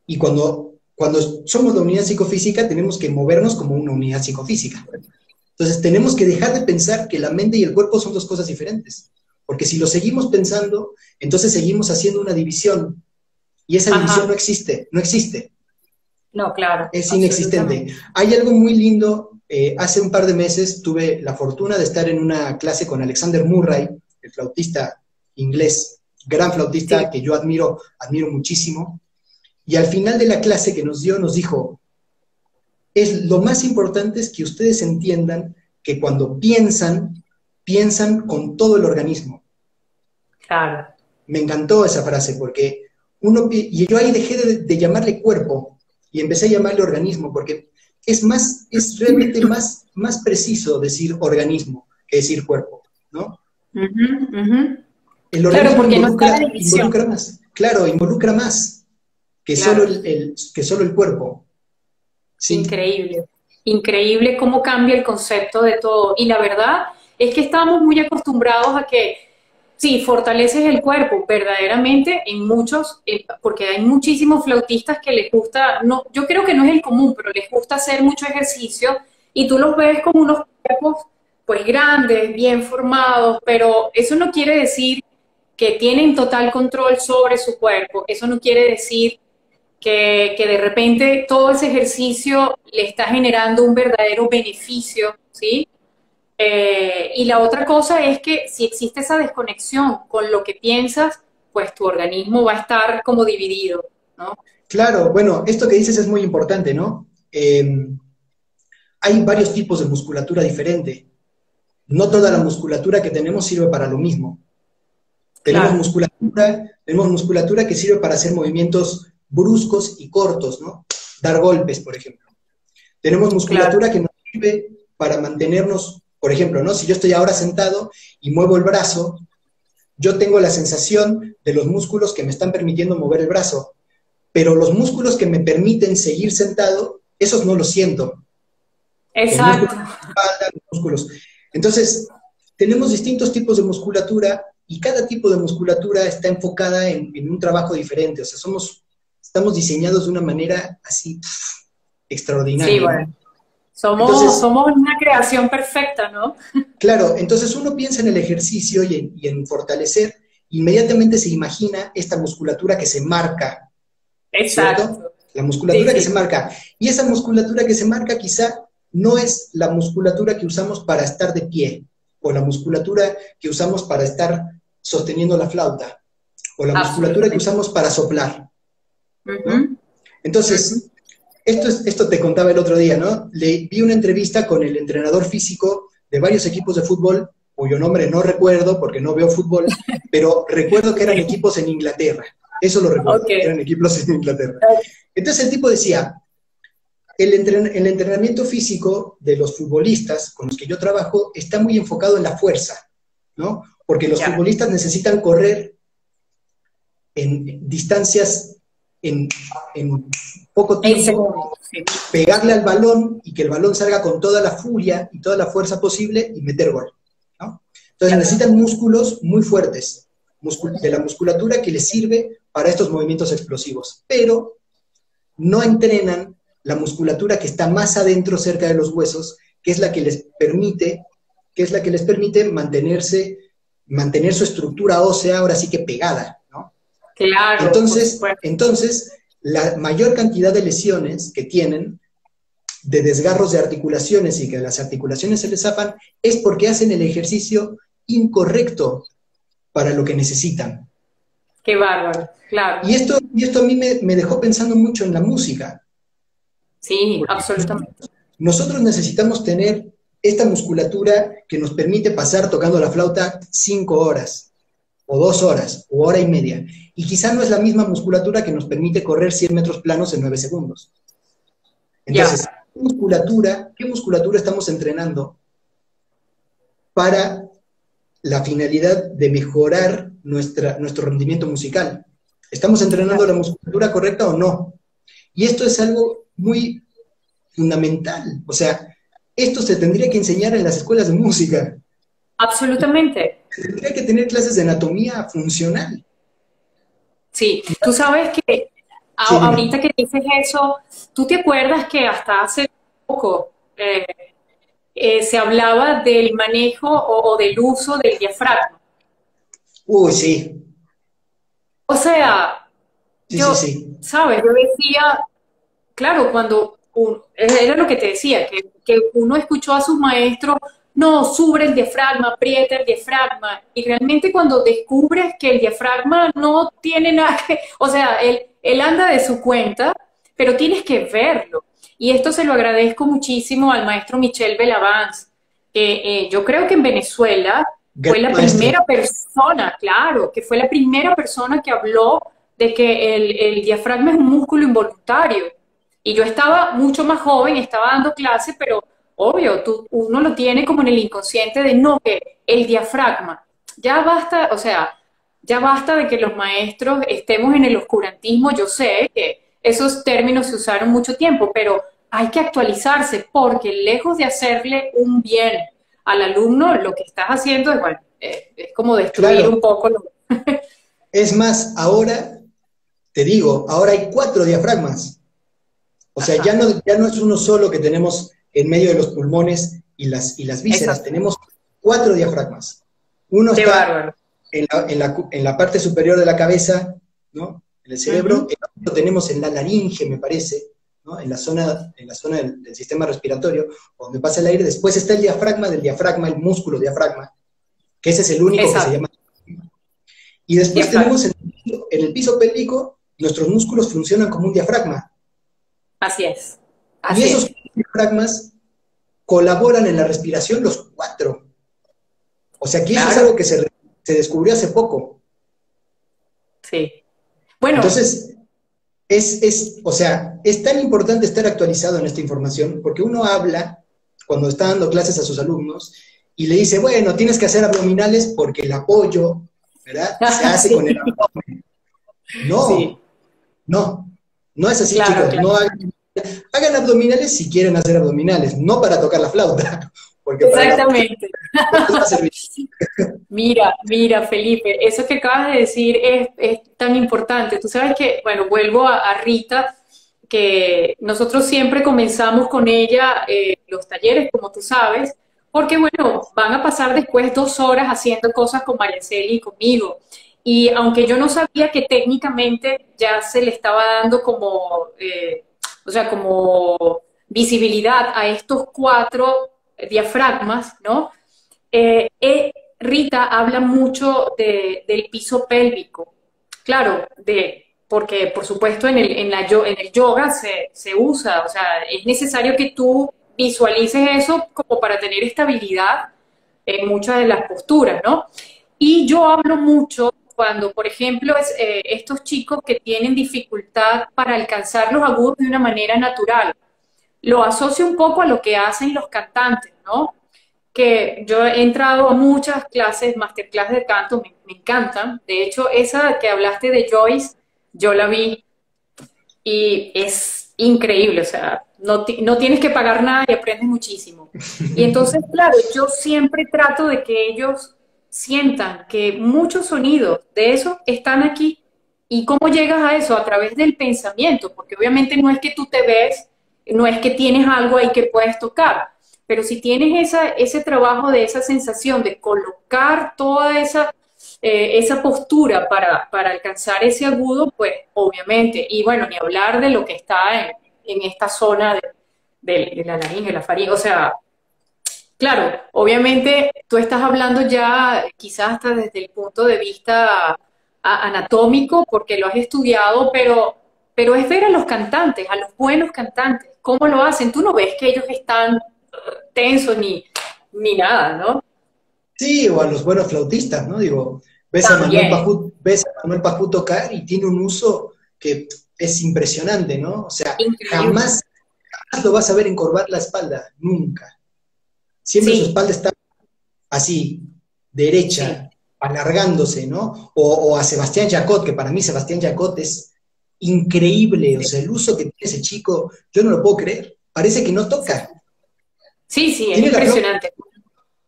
Y cuando somos la unidad psicofísica tenemos que movernos como una unidad psicofísica. Entonces tenemos que dejar de pensar que la mente y el cuerpo son dos cosas diferentes. Porque si lo seguimos pensando, entonces seguimos haciendo una división. Y esa división no existe. No, claro. Es inexistente. Hay algo muy lindo. Hace un par de meses tuve la fortuna de estar en una clase con Alexander Murray, el flautista inglés, gran flautista, sí, que yo admiro muchísimo. Y al final de la clase que nos dio, nos dijo, lo más importante es que ustedes entiendan que cuando piensan, piensan con todo el organismo. Claro. Me encantó esa frase porque y yo ahí dejé de llamarle cuerpo y empecé a llamarle organismo porque es realmente más preciso decir organismo que decir cuerpo, ¿no? El organismo, claro, porque involucra más. Claro, involucra más que, claro, solo el cuerpo. Sí. Increíble, increíble cómo cambia el concepto de todo. Y la verdad es que estamos muy acostumbrados a que, sí, fortaleces el cuerpo, verdaderamente, en muchos, porque hay muchísimos flautistas que les gusta, no, yo creo que no es el común, pero les gusta hacer mucho ejercicio, y tú los ves con unos cuerpos, pues, grandes, bien formados, pero eso no quiere decir que tienen total control sobre su cuerpo, eso no quiere decir que de repente todo ese ejercicio le está generando un verdadero beneficio, ¿sí? Y la otra cosa es que si existe esa desconexión con lo que piensas, pues tu organismo va a estar como dividido, ¿no? Claro, bueno, esto que dices es muy importante, ¿no? Hay varios tipos de musculatura diferente. No toda la musculatura que tenemos sirve para lo mismo. Tenemos, claro, musculatura que sirve para hacer movimientos bruscos y cortos, ¿no? Dar golpes, por ejemplo. Tenemos musculatura, claro, que nos sirve para mantenernos. Por ejemplo, ¿no? Si yo estoy ahora sentado y muevo el brazo, yo tengo la sensación de los músculos que me están permitiendo mover el brazo, pero los músculos que me permiten seguir sentado, esos no los siento. Exacto. Los músculos. Entonces, tenemos distintos tipos de musculatura y cada tipo de musculatura está enfocada en un trabajo diferente. O sea, estamos diseñados de una manera así extraordinaria. Sí, bueno. Somos una creación perfecta, ¿no? Claro, entonces uno piensa en el ejercicio y en fortalecer, inmediatamente se imagina esta musculatura que se marca. Exacto. ¿Cierto? La musculatura, sí, que se marca. Y esa musculatura que se marca quizá no es la musculatura que usamos para estar de pie, o la musculatura que usamos para estar sosteniendo la flauta, o la musculatura que usamos para soplar, ¿no? Entonces... Esto te contaba el otro día, ¿no? Vi una entrevista con el entrenador físico de varios equipos de fútbol, cuyo nombre no recuerdo porque no veo fútbol, pero recuerdo que eran equipos en Inglaterra. Eso lo recuerdo, okay, eran equipos en Inglaterra. Entonces el tipo decía, el entrenamiento físico de los futbolistas con los que yo trabajo está muy enfocado en la fuerza, ¿no? Porque los, yeah, futbolistas necesitan correr en distancias, en poco tiempo, pegarle al balón y que el balón salga con toda la furia y toda la fuerza posible y meter gol, ¿no? Entonces necesitan músculos muy fuertes, de la musculatura que les sirve para estos movimientos explosivos, pero no entrenan la musculatura que está más adentro, cerca de los huesos, que es la que les permite, mantener su estructura ósea, ahora sí que pegada. Claro, entonces, la mayor cantidad de lesiones que tienen, de desgarros de articulaciones y que las articulaciones se les zafan, es porque hacen el ejercicio incorrecto para lo que necesitan. ¡Qué bárbaro! Claro. Y esto a mí me dejó pensando mucho en la música. Sí, porque absolutamente. Nosotros necesitamos tener esta musculatura que nos permite pasar tocando la flauta 5 horas. O 2 horas, o hora y media. Y quizá no es la misma musculatura que nos permite correr 100 metros planos en 9 segundos. Entonces, yeah, ¿qué musculatura estamos entrenando para la finalidad de mejorar nuestro rendimiento musical? ¿Estamos entrenando la musculatura correcta o no? Y esto es algo muy fundamental. O sea, esto se tendría que enseñar en las escuelas de música. Absolutamente. Tendría que tener clases de anatomía funcional. Sí, tú sabes que ahorita que dices eso, ¿tú te acuerdas que hasta hace poco se hablaba del manejo o del uso del diafragma? Uy, sí. O sea, sí, ¿sabes? Yo decía, claro, cuando uno, era lo que te decía, que uno escuchó a sus maestros, no, sube el diafragma, aprieta el diafragma, y realmente cuando descubres que el diafragma no tiene nada que, o sea, él anda de su cuenta, pero tienes que verlo. Y esto se lo agradezco muchísimo al maestro Michel Belavance. Yo creo que en Venezuela fue la primera persona, claro, que fue la primera persona que habló de que el diafragma es un músculo involuntario. Y yo estaba mucho más joven, estaba dando clase, pero obvio, uno lo tiene como en el inconsciente de no, que el diafragma. Ya basta, o sea, ya basta de que los maestros estemos en el oscurantismo. Yo sé que esos términos se usaron mucho tiempo, pero hay que actualizarse porque lejos de hacerle un bien al alumno, lo que estás haciendo es, bueno, es como destruir un poco. Es más, ahora, te digo, ahora hay 4 diafragmas. O sea, ya no es uno solo que tenemos en medio de los pulmones y las vísceras. Exacto. Tenemos 4 diafragmas. Uno está en la parte superior de la cabeza, ¿no? En el cerebro. Uh-huh. El otro tenemos en la laringe, me parece, ¿no? En la zona del sistema respiratorio, donde pasa el aire. Después está el diafragma del diafragma, el músculo diafragma, que ese es el único. Exacto. Que se llama. Y después tenemos en el piso pélvico, nuestros músculos funcionan como un diafragma. Así es. Así y esos diafragmas colaboran en la respiración los 4. O sea, aquí es algo que se descubrió hace poco. Sí. Bueno. Entonces, o sea, es tan importante estar actualizado en esta información, porque uno habla cuando está dando clases a sus alumnos y le dice, bueno, tienes que hacer abdominales porque el apoyo, ¿verdad? Se hace con el abdomen. No, no es así, chicos. Claro. No hagan abdominales si quieren hacer abdominales, no para tocar la flauta. Porque exactamente. Mira, Felipe, eso que acabas de decir es tan importante. Tú sabes que, bueno, vuelvo a Rita, que nosotros siempre comenzamos con ella los talleres, como tú sabes, porque, bueno, van a pasar después 2 horas haciendo cosas con Mariaceli y conmigo. Y aunque yo no sabía que técnicamente ya se le estaba dando como, o sea, como visibilidad a estos 4 diafragmas, ¿no? Rita habla mucho del piso pélvico. Claro, porque por supuesto en el yoga se usa, o sea, es necesario que tú visualices eso como para tener estabilidad en muchas de las posturas, ¿no? Y yo hablo mucho cuando, por ejemplo, estos chicos que tienen dificultad para alcanzar los agudos de una manera natural. Lo asocio un poco a lo que hacen los cantantes, ¿no? Que yo he entrado a muchas clases, masterclasses de canto, me encantan. De hecho, esa que hablaste de Joyce, yo la vi y es increíble, o sea, no tienes que pagar nada y aprendes muchísimo. Y entonces, claro, yo siempre trato de que ellos sientan que muchos sonidos de eso están aquí. ¿Y cómo llegas a eso? A través del pensamiento, porque obviamente no es que tú te ves, no es que tienes algo ahí que puedes tocar, pero si tienes ese trabajo de esa sensación de colocar toda esa postura para alcanzar ese agudo, pues obviamente, y bueno, ni hablar de lo que está en esta zona de la nariz, de la faringe, o sea, claro, obviamente tú estás hablando ya quizás hasta desde el punto de vista anatómico, porque lo has estudiado, pero es ver a los cantantes, a los buenos cantantes, cómo lo hacen. Tú no ves que ellos están tensos ni nada, ¿no? Sí, o a los buenos flautistas, ¿no? Digo, ves a Manuel Pajú tocar y tiene un uso que es impresionante, ¿no? O sea, jamás lo vas a ver encorvar la espalda, nunca. Siempre su espalda está así, derecha, alargándose, ¿no? O a Sebastián Jacot, que para mí Sebastián Jacot es increíble, o sea, el uso que tiene ese chico, yo no lo puedo creer, parece que no toca. Sí, es impresionante.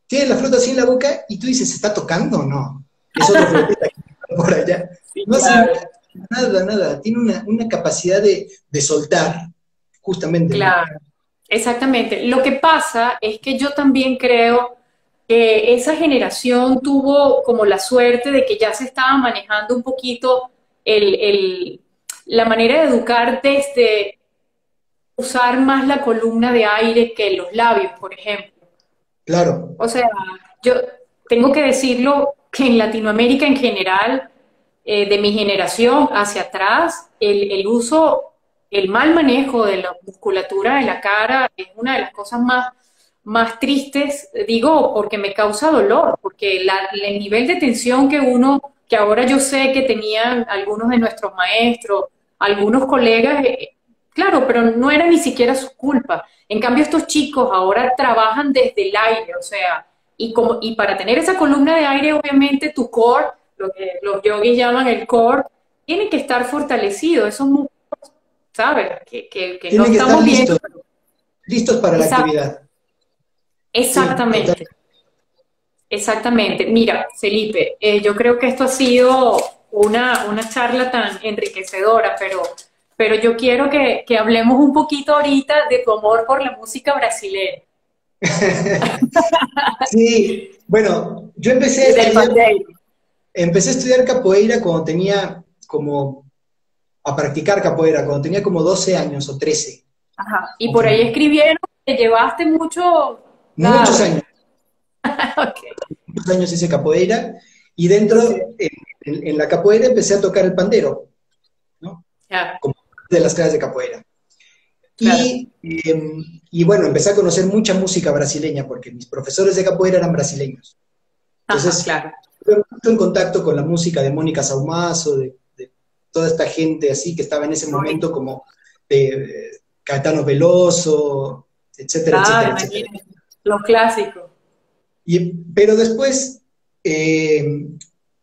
Tiene la flauta así en la boca y tú dices, ¿se está tocando o no? Es otro flautista que está por allá. Sí, no hace nada, tiene una capacidad de soltar, justamente. Claro, ¿no? Exactamente. Lo que pasa es que yo también creo que esa generación tuvo como la suerte de que ya se estaba manejando un poquito la manera de educar desde usar más la columna de aire que los labios, por ejemplo. Claro. O sea, yo tengo que decirlo que en Latinoamérica en general, de mi generación hacia atrás, el mal manejo de la musculatura de la cara es una de las cosas más tristes, digo, porque me causa dolor, porque el nivel de tensión que uno, que ahora yo sé que tenían algunos de nuestros maestros, algunos colegas, claro, pero no era ni siquiera su culpa. En cambio, estos chicos ahora trabajan desde el aire, o sea, y para tener esa columna de aire, obviamente tu core, lo que los yoguis llaman el core, tiene que estar fortalecido, esos músculos, ¿sabes? Que no estamos bien. Listos para la actividad. Exactamente. Sí, exactamente. Mira, Felipe, yo creo que esto ha sido una charla tan enriquecedora, pero yo quiero que hablemos un poquito ahorita de tu amor por la música brasileña. Sí, bueno, yo empecé a estudiar capoeira cuando tenía a practicar capoeira, cuando tenía como 12 años o 13. Ajá, y por ahí escribieron, te llevaste muchos años. Okay. Muchos años hice capoeira, y dentro, sí. en la capoeira empecé a tocar el pandero, ¿no? Yeah. Como de las clases de capoeira. Claro. Y bueno, empecé a conocer mucha música brasileña, porque mis profesores de capoeira eran brasileños. Entonces, ajá, claro, estuve en contacto con la música de Mónica Saumazo, de toda esta gente así que estaba en ese momento, como de Caetano Veloso, etcétera, etcétera. Los clásicos. Pero después,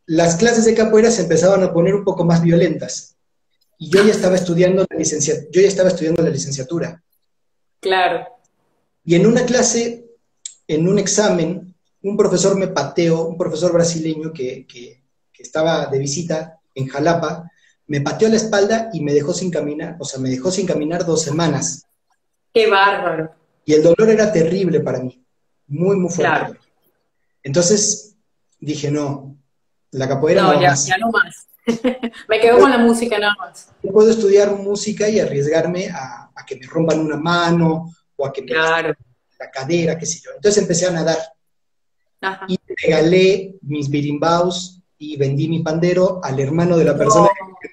las clases de capoeira se empezaban a poner un poco más violentas. Y yo ya estaba estudiando la licenciatura. Claro. Y en una clase, en un examen, un profesor me pateó, un profesor brasileño que estaba de visita en Jalapa, me pateó la espalda y me dejó sin caminar, o sea, me dejó sin caminar 2 semanas. ¡Qué bárbaro! Y el dolor era terrible para mí, muy, muy fuerte. Claro. Entonces dije, no, la capoeira no más. Ya no más. Me quedo con la música nada más. Yo puedo estudiar música y arriesgarme a que me rompan una mano o a que me rompan la cadera, qué sé yo. Entonces empecé a nadar. Ajá. Y regalé mis birimbaos y vendí mi pandero al hermano de la persona que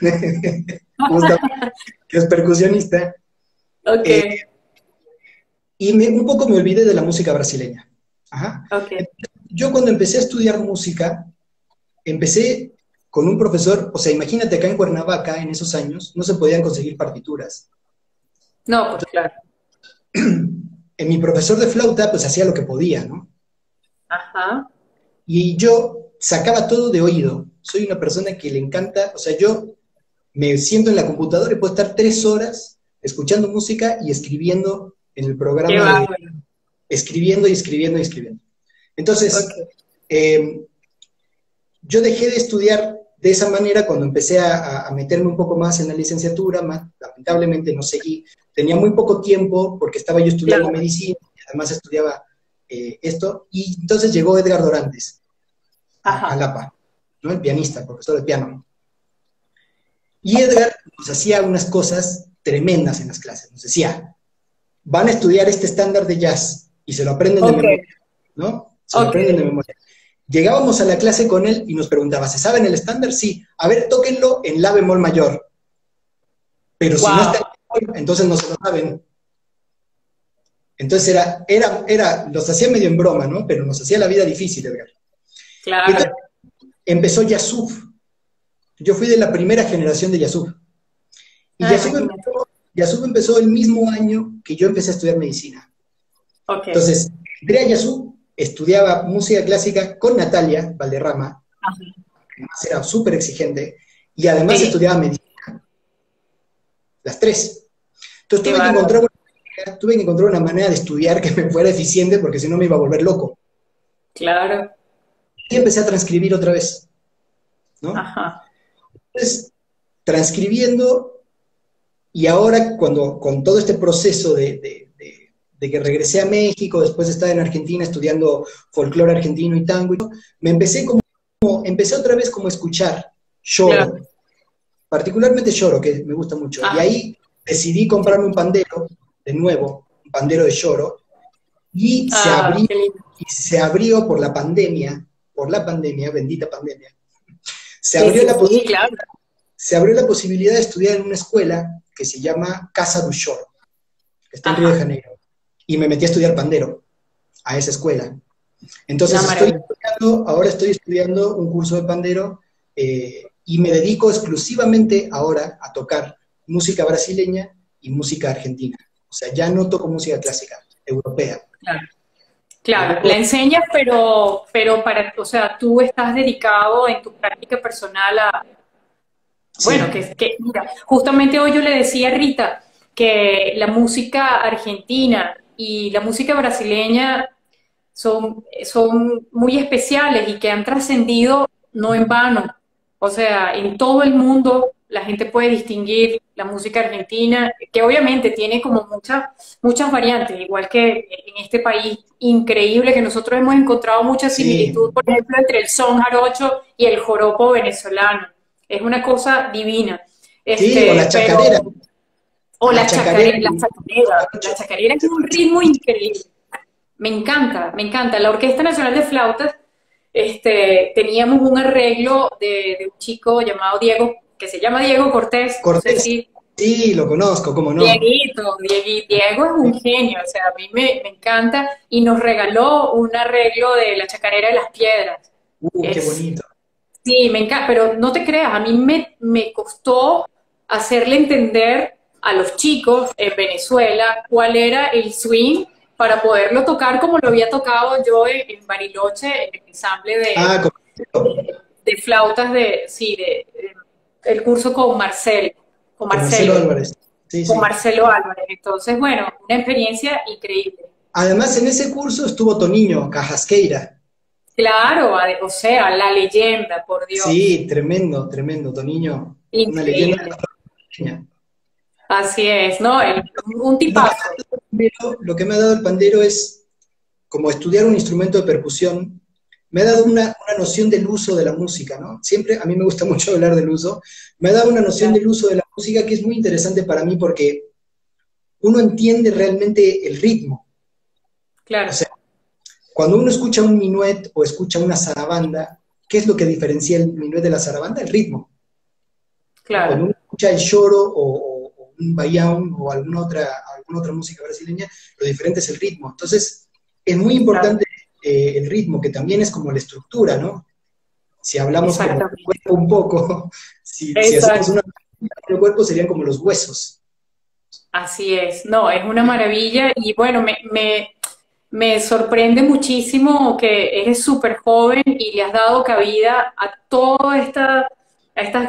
me que es percusionista. Ok. Y un poco me olvidé de la música brasileña. Ajá. Okay. Yo cuando empecé a estudiar música, empecé con un profesor, o sea, imagínate, acá en Cuernavaca, en esos años, no se podían conseguir partituras. No, pues claro. En mi profesor de flauta, pues hacía lo que podía, ¿no? Ajá. Y yo sacaba todo de oído. Soy una persona que le encanta, o sea, yo me siento en la computadora y puedo estar 3 horas escuchando música y escribiendo en el programa. Qué bárbaro. Escribiendo y escribiendo y escribiendo. Entonces, okay. Yo dejé de estudiar de esa manera cuando empecé a meterme un poco más en la licenciatura, lamentablemente no seguí, tenía muy poco tiempo porque estaba yo estudiando medicina, y además estudiaba esto, y entonces llegó Edgar Dorantes a Jalapa, ¿no? El pianista, profesor de piano. Y Edgar nos hacía unas cosas tremendas en las clases, nos decía, van a estudiar este estándar de jazz, y se lo aprenden de memoria, ¿no? Se lo aprenden de memoria. Llegábamos a la clase con él y nos preguntaba, ¿se saben el estándar? Sí. A ver, tóquenlo en la bemol mayor. Pero si no está en la bemol, entonces no se lo saben. Entonces los hacía medio en broma, ¿no? Pero nos hacía la vida difícil, Edgar. Claro. Entonces, empezó Yasuf. Yo fui de la primera generación de Yasuf. Y Yasuf empezó el mismo año que yo empecé a estudiar medicina. Okay. Entonces, entré a Yasuf, estudiaba música clásica con Natalia Valderrama, que además era súper exigente, y además estudiaba medicina. Las 3. Entonces tuve que encontrar una manera de estudiar que me fuera eficiente, porque si no me iba a volver loco. Claro. Y empecé a transcribir otra vez, ¿no? Ajá. Entonces, transcribiendo, y ahora con todo este proceso de que regresé a México, después de estar en Argentina estudiando folclore argentino y tango, me empecé otra vez como a escuchar Choro, particularmente Choro, que me gusta mucho, y ahí decidí comprarme un pandero, de nuevo, un pandero de lloro, y se abrió por la pandemia, bendita pandemia, se abrió la posibilidad de estudiar en una escuela que se llama Casa du Lloro, que está en Río de Janeiro, y me metí a estudiar pandero a esa escuela. Entonces ahora estoy estudiando un curso de pandero y me dedico exclusivamente ahora a tocar música brasileña y música argentina. O sea, ya no toco música clásica europea. Claro, claro, la enseñas, pero para, o sea, tú estás dedicado en tu práctica personal a... Bueno, sí. Mira, justamente hoy yo le decía a Rita que la música argentina y la música brasileña son muy especiales y que han trascendido no en vano. O sea, en todo el mundo la gente puede distinguir la música argentina, que obviamente tiene como muchas variantes, igual que en este país increíble que nosotros hemos encontrado mucha similitud, por ejemplo, entre el son jarocho y el joropo venezolano. Es una cosa divina. Sí, o la chacarera. La chacarera es un ritmo increíble. Me encanta, me encanta. La Orquesta Nacional de Flautas, teníamos un arreglo de un chico llamado Diego, que se llama Diego Cortés. Cortés, no sé si... sí, lo conozco, cómo no. Diego es un genio, o sea, a mí me encanta. Y nos regaló un arreglo de La Chacarera de las Piedras. Qué bonito. Sí, me encanta, pero no te creas, a mí me costó hacerle entender a los chicos en Venezuela cuál era el swing para poderlo tocar como lo había tocado yo en Bariloche, en el ensamble de flautas el curso con Marcelo Álvarez. Entonces, bueno, una experiencia increíble. Además, en ese curso estuvo Toniño Cajasqueira. Claro, o sea, la leyenda, por Dios. Sí, tremendo, tremendo, Toniño. Increíble. Una leyenda. Así es, ¿no? Un tipazo. Lo que me ha dado el pandero es, como estudiar un instrumento de percusión, me ha dado una noción del uso de la música, ¿no? Siempre, a mí me gusta mucho hablar del uso. Me ha dado una noción del uso de la música que es muy interesante para mí porque uno entiende realmente el ritmo. Claro. O sea, cuando uno escucha un minuet o escucha una zarabanda, ¿qué es lo que diferencia el minuet de la zarabanda? El ritmo. Claro. Cuando uno escucha el lloro o un baião o alguna otra música brasileña, lo diferente es el ritmo. Entonces, es muy importante el ritmo, que también es como la estructura, ¿no? Si hablamos como el cuerpo un poco, si hacemos una el cuerpo serían como los huesos. Así es. No, es una maravilla y bueno, me sorprende muchísimo que eres súper joven y le has dado cabida a estas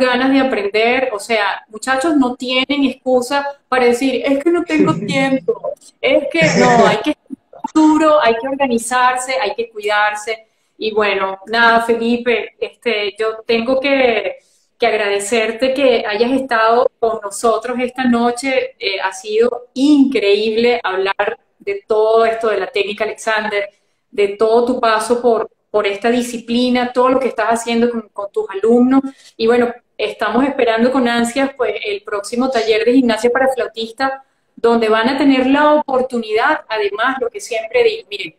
ganas de aprender. O sea, muchachos no tienen excusa para decir, es que no tengo tiempo, es que no, hay que estar duro, hay que organizarse, hay que cuidarse. Y bueno, nada, Felipe, yo tengo que agradecerte que hayas estado con nosotros esta noche. Ha sido increíble hablar de todo esto de la técnica Alexander, de todo tu paso por esta disciplina, todo lo que estás haciendo con tus alumnos. Y bueno, estamos esperando con ansias pues el próximo taller de gimnasia para flautistas, donde van a tener la oportunidad, además, lo que siempre digo, miren,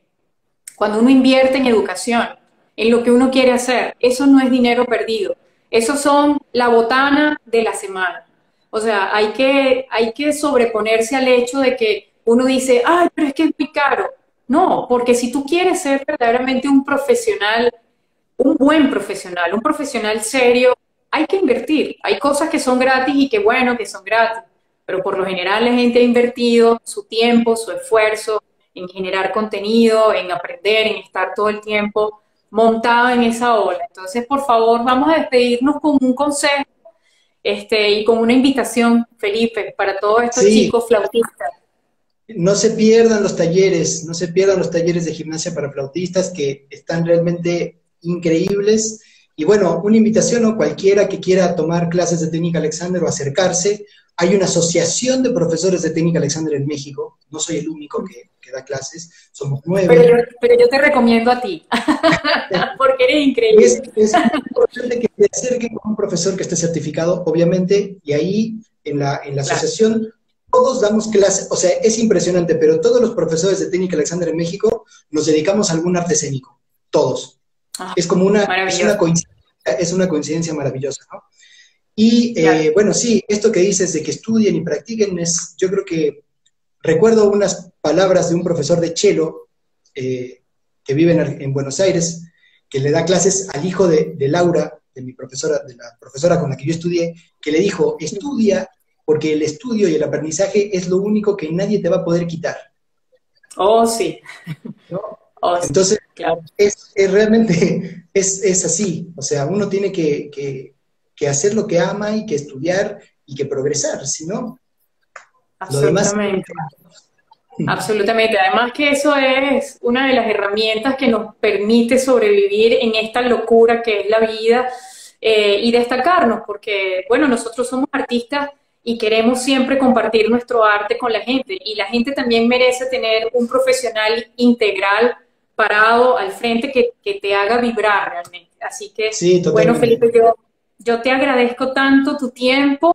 cuando uno invierte en educación, en lo que uno quiere hacer, eso no es dinero perdido, eso son la botana de la semana. O sea, hay que sobreponerse al hecho de que uno dice, ay, pero es que es muy caro. No, porque si tú quieres ser verdaderamente un profesional, un buen profesional, un profesional serio, hay que invertir. Hay cosas que son gratis y que bueno, que son gratis. Pero por lo general la gente ha invertido su tiempo, su esfuerzo en generar contenido, en aprender, en estar todo el tiempo montado en esa ola. Entonces, por favor, vamos a despedirnos con un consejo y con una invitación, Felipe, para todos estos chicos flautistas. No se pierdan los talleres, no se pierdan los talleres de gimnasia para flautistas que están realmente increíbles. Y bueno, una invitación a cualquiera que quiera tomar clases de técnica Alexander o acercarse. Hay una asociación de profesores de técnica Alexander en México. No soy el único que da clases, somos 9. Pero yo te recomiendo a ti, porque eres increíble. Es importante que te acerquen con un profesor que esté certificado, obviamente, y ahí en la asociación todos damos clases, o sea, es impresionante, pero todos los profesores de Técnica Alexander en México nos dedicamos a algún arte escénico, todos. Ah, es como una, es una coincidencia maravillosa, ¿no? Y bueno, sí, esto que dices de que estudien y practiquen es, yo creo que recuerdo unas palabras de un profesor de cello que vive en Buenos Aires, que le da clases al hijo de Laura, de mi profesora, de la profesora con la que yo estudié, que le dijo, estudia porque el estudio y el aprendizaje es lo único que nadie te va a poder quitar. Oh, sí. ¿No? Oh, sí. Entonces, claro. Es realmente, es así. O sea, uno tiene que hacer lo que ama y que estudiar y que progresar, si no, lo demás... Absolutamente, además que eso es una de las herramientas que nos permite sobrevivir en esta locura que es la vida y destacarnos, porque bueno, nosotros somos artistas y queremos siempre compartir nuestro arte con la gente, y la gente también merece tener un profesional integral parado al frente que te haga vibrar realmente, así que sí, bueno, Felipe, yo te agradezco tanto tu tiempo,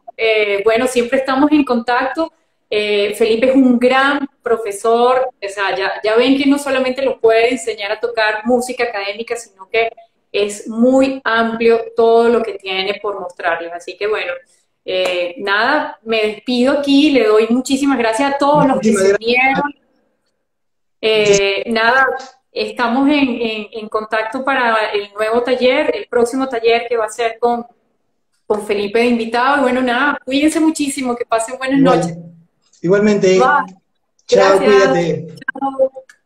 bueno, siempre estamos en contacto. Felipe es un gran profesor, o sea, ya ven que no solamente lo puede enseñar a tocar música académica, sino que es muy amplio todo lo que tiene por mostrarles. Así que bueno, nada, me despido aquí, le doy muchísimas gracias a todos los que se unieron. Nada, estamos en contacto para el nuevo taller, el próximo taller que va a ser con Felipe de invitado. Y bueno, nada, cuídense muchísimo, que pasen buenas noches. Igualmente. Bye. Chao, gracias. Cuídate. Chao.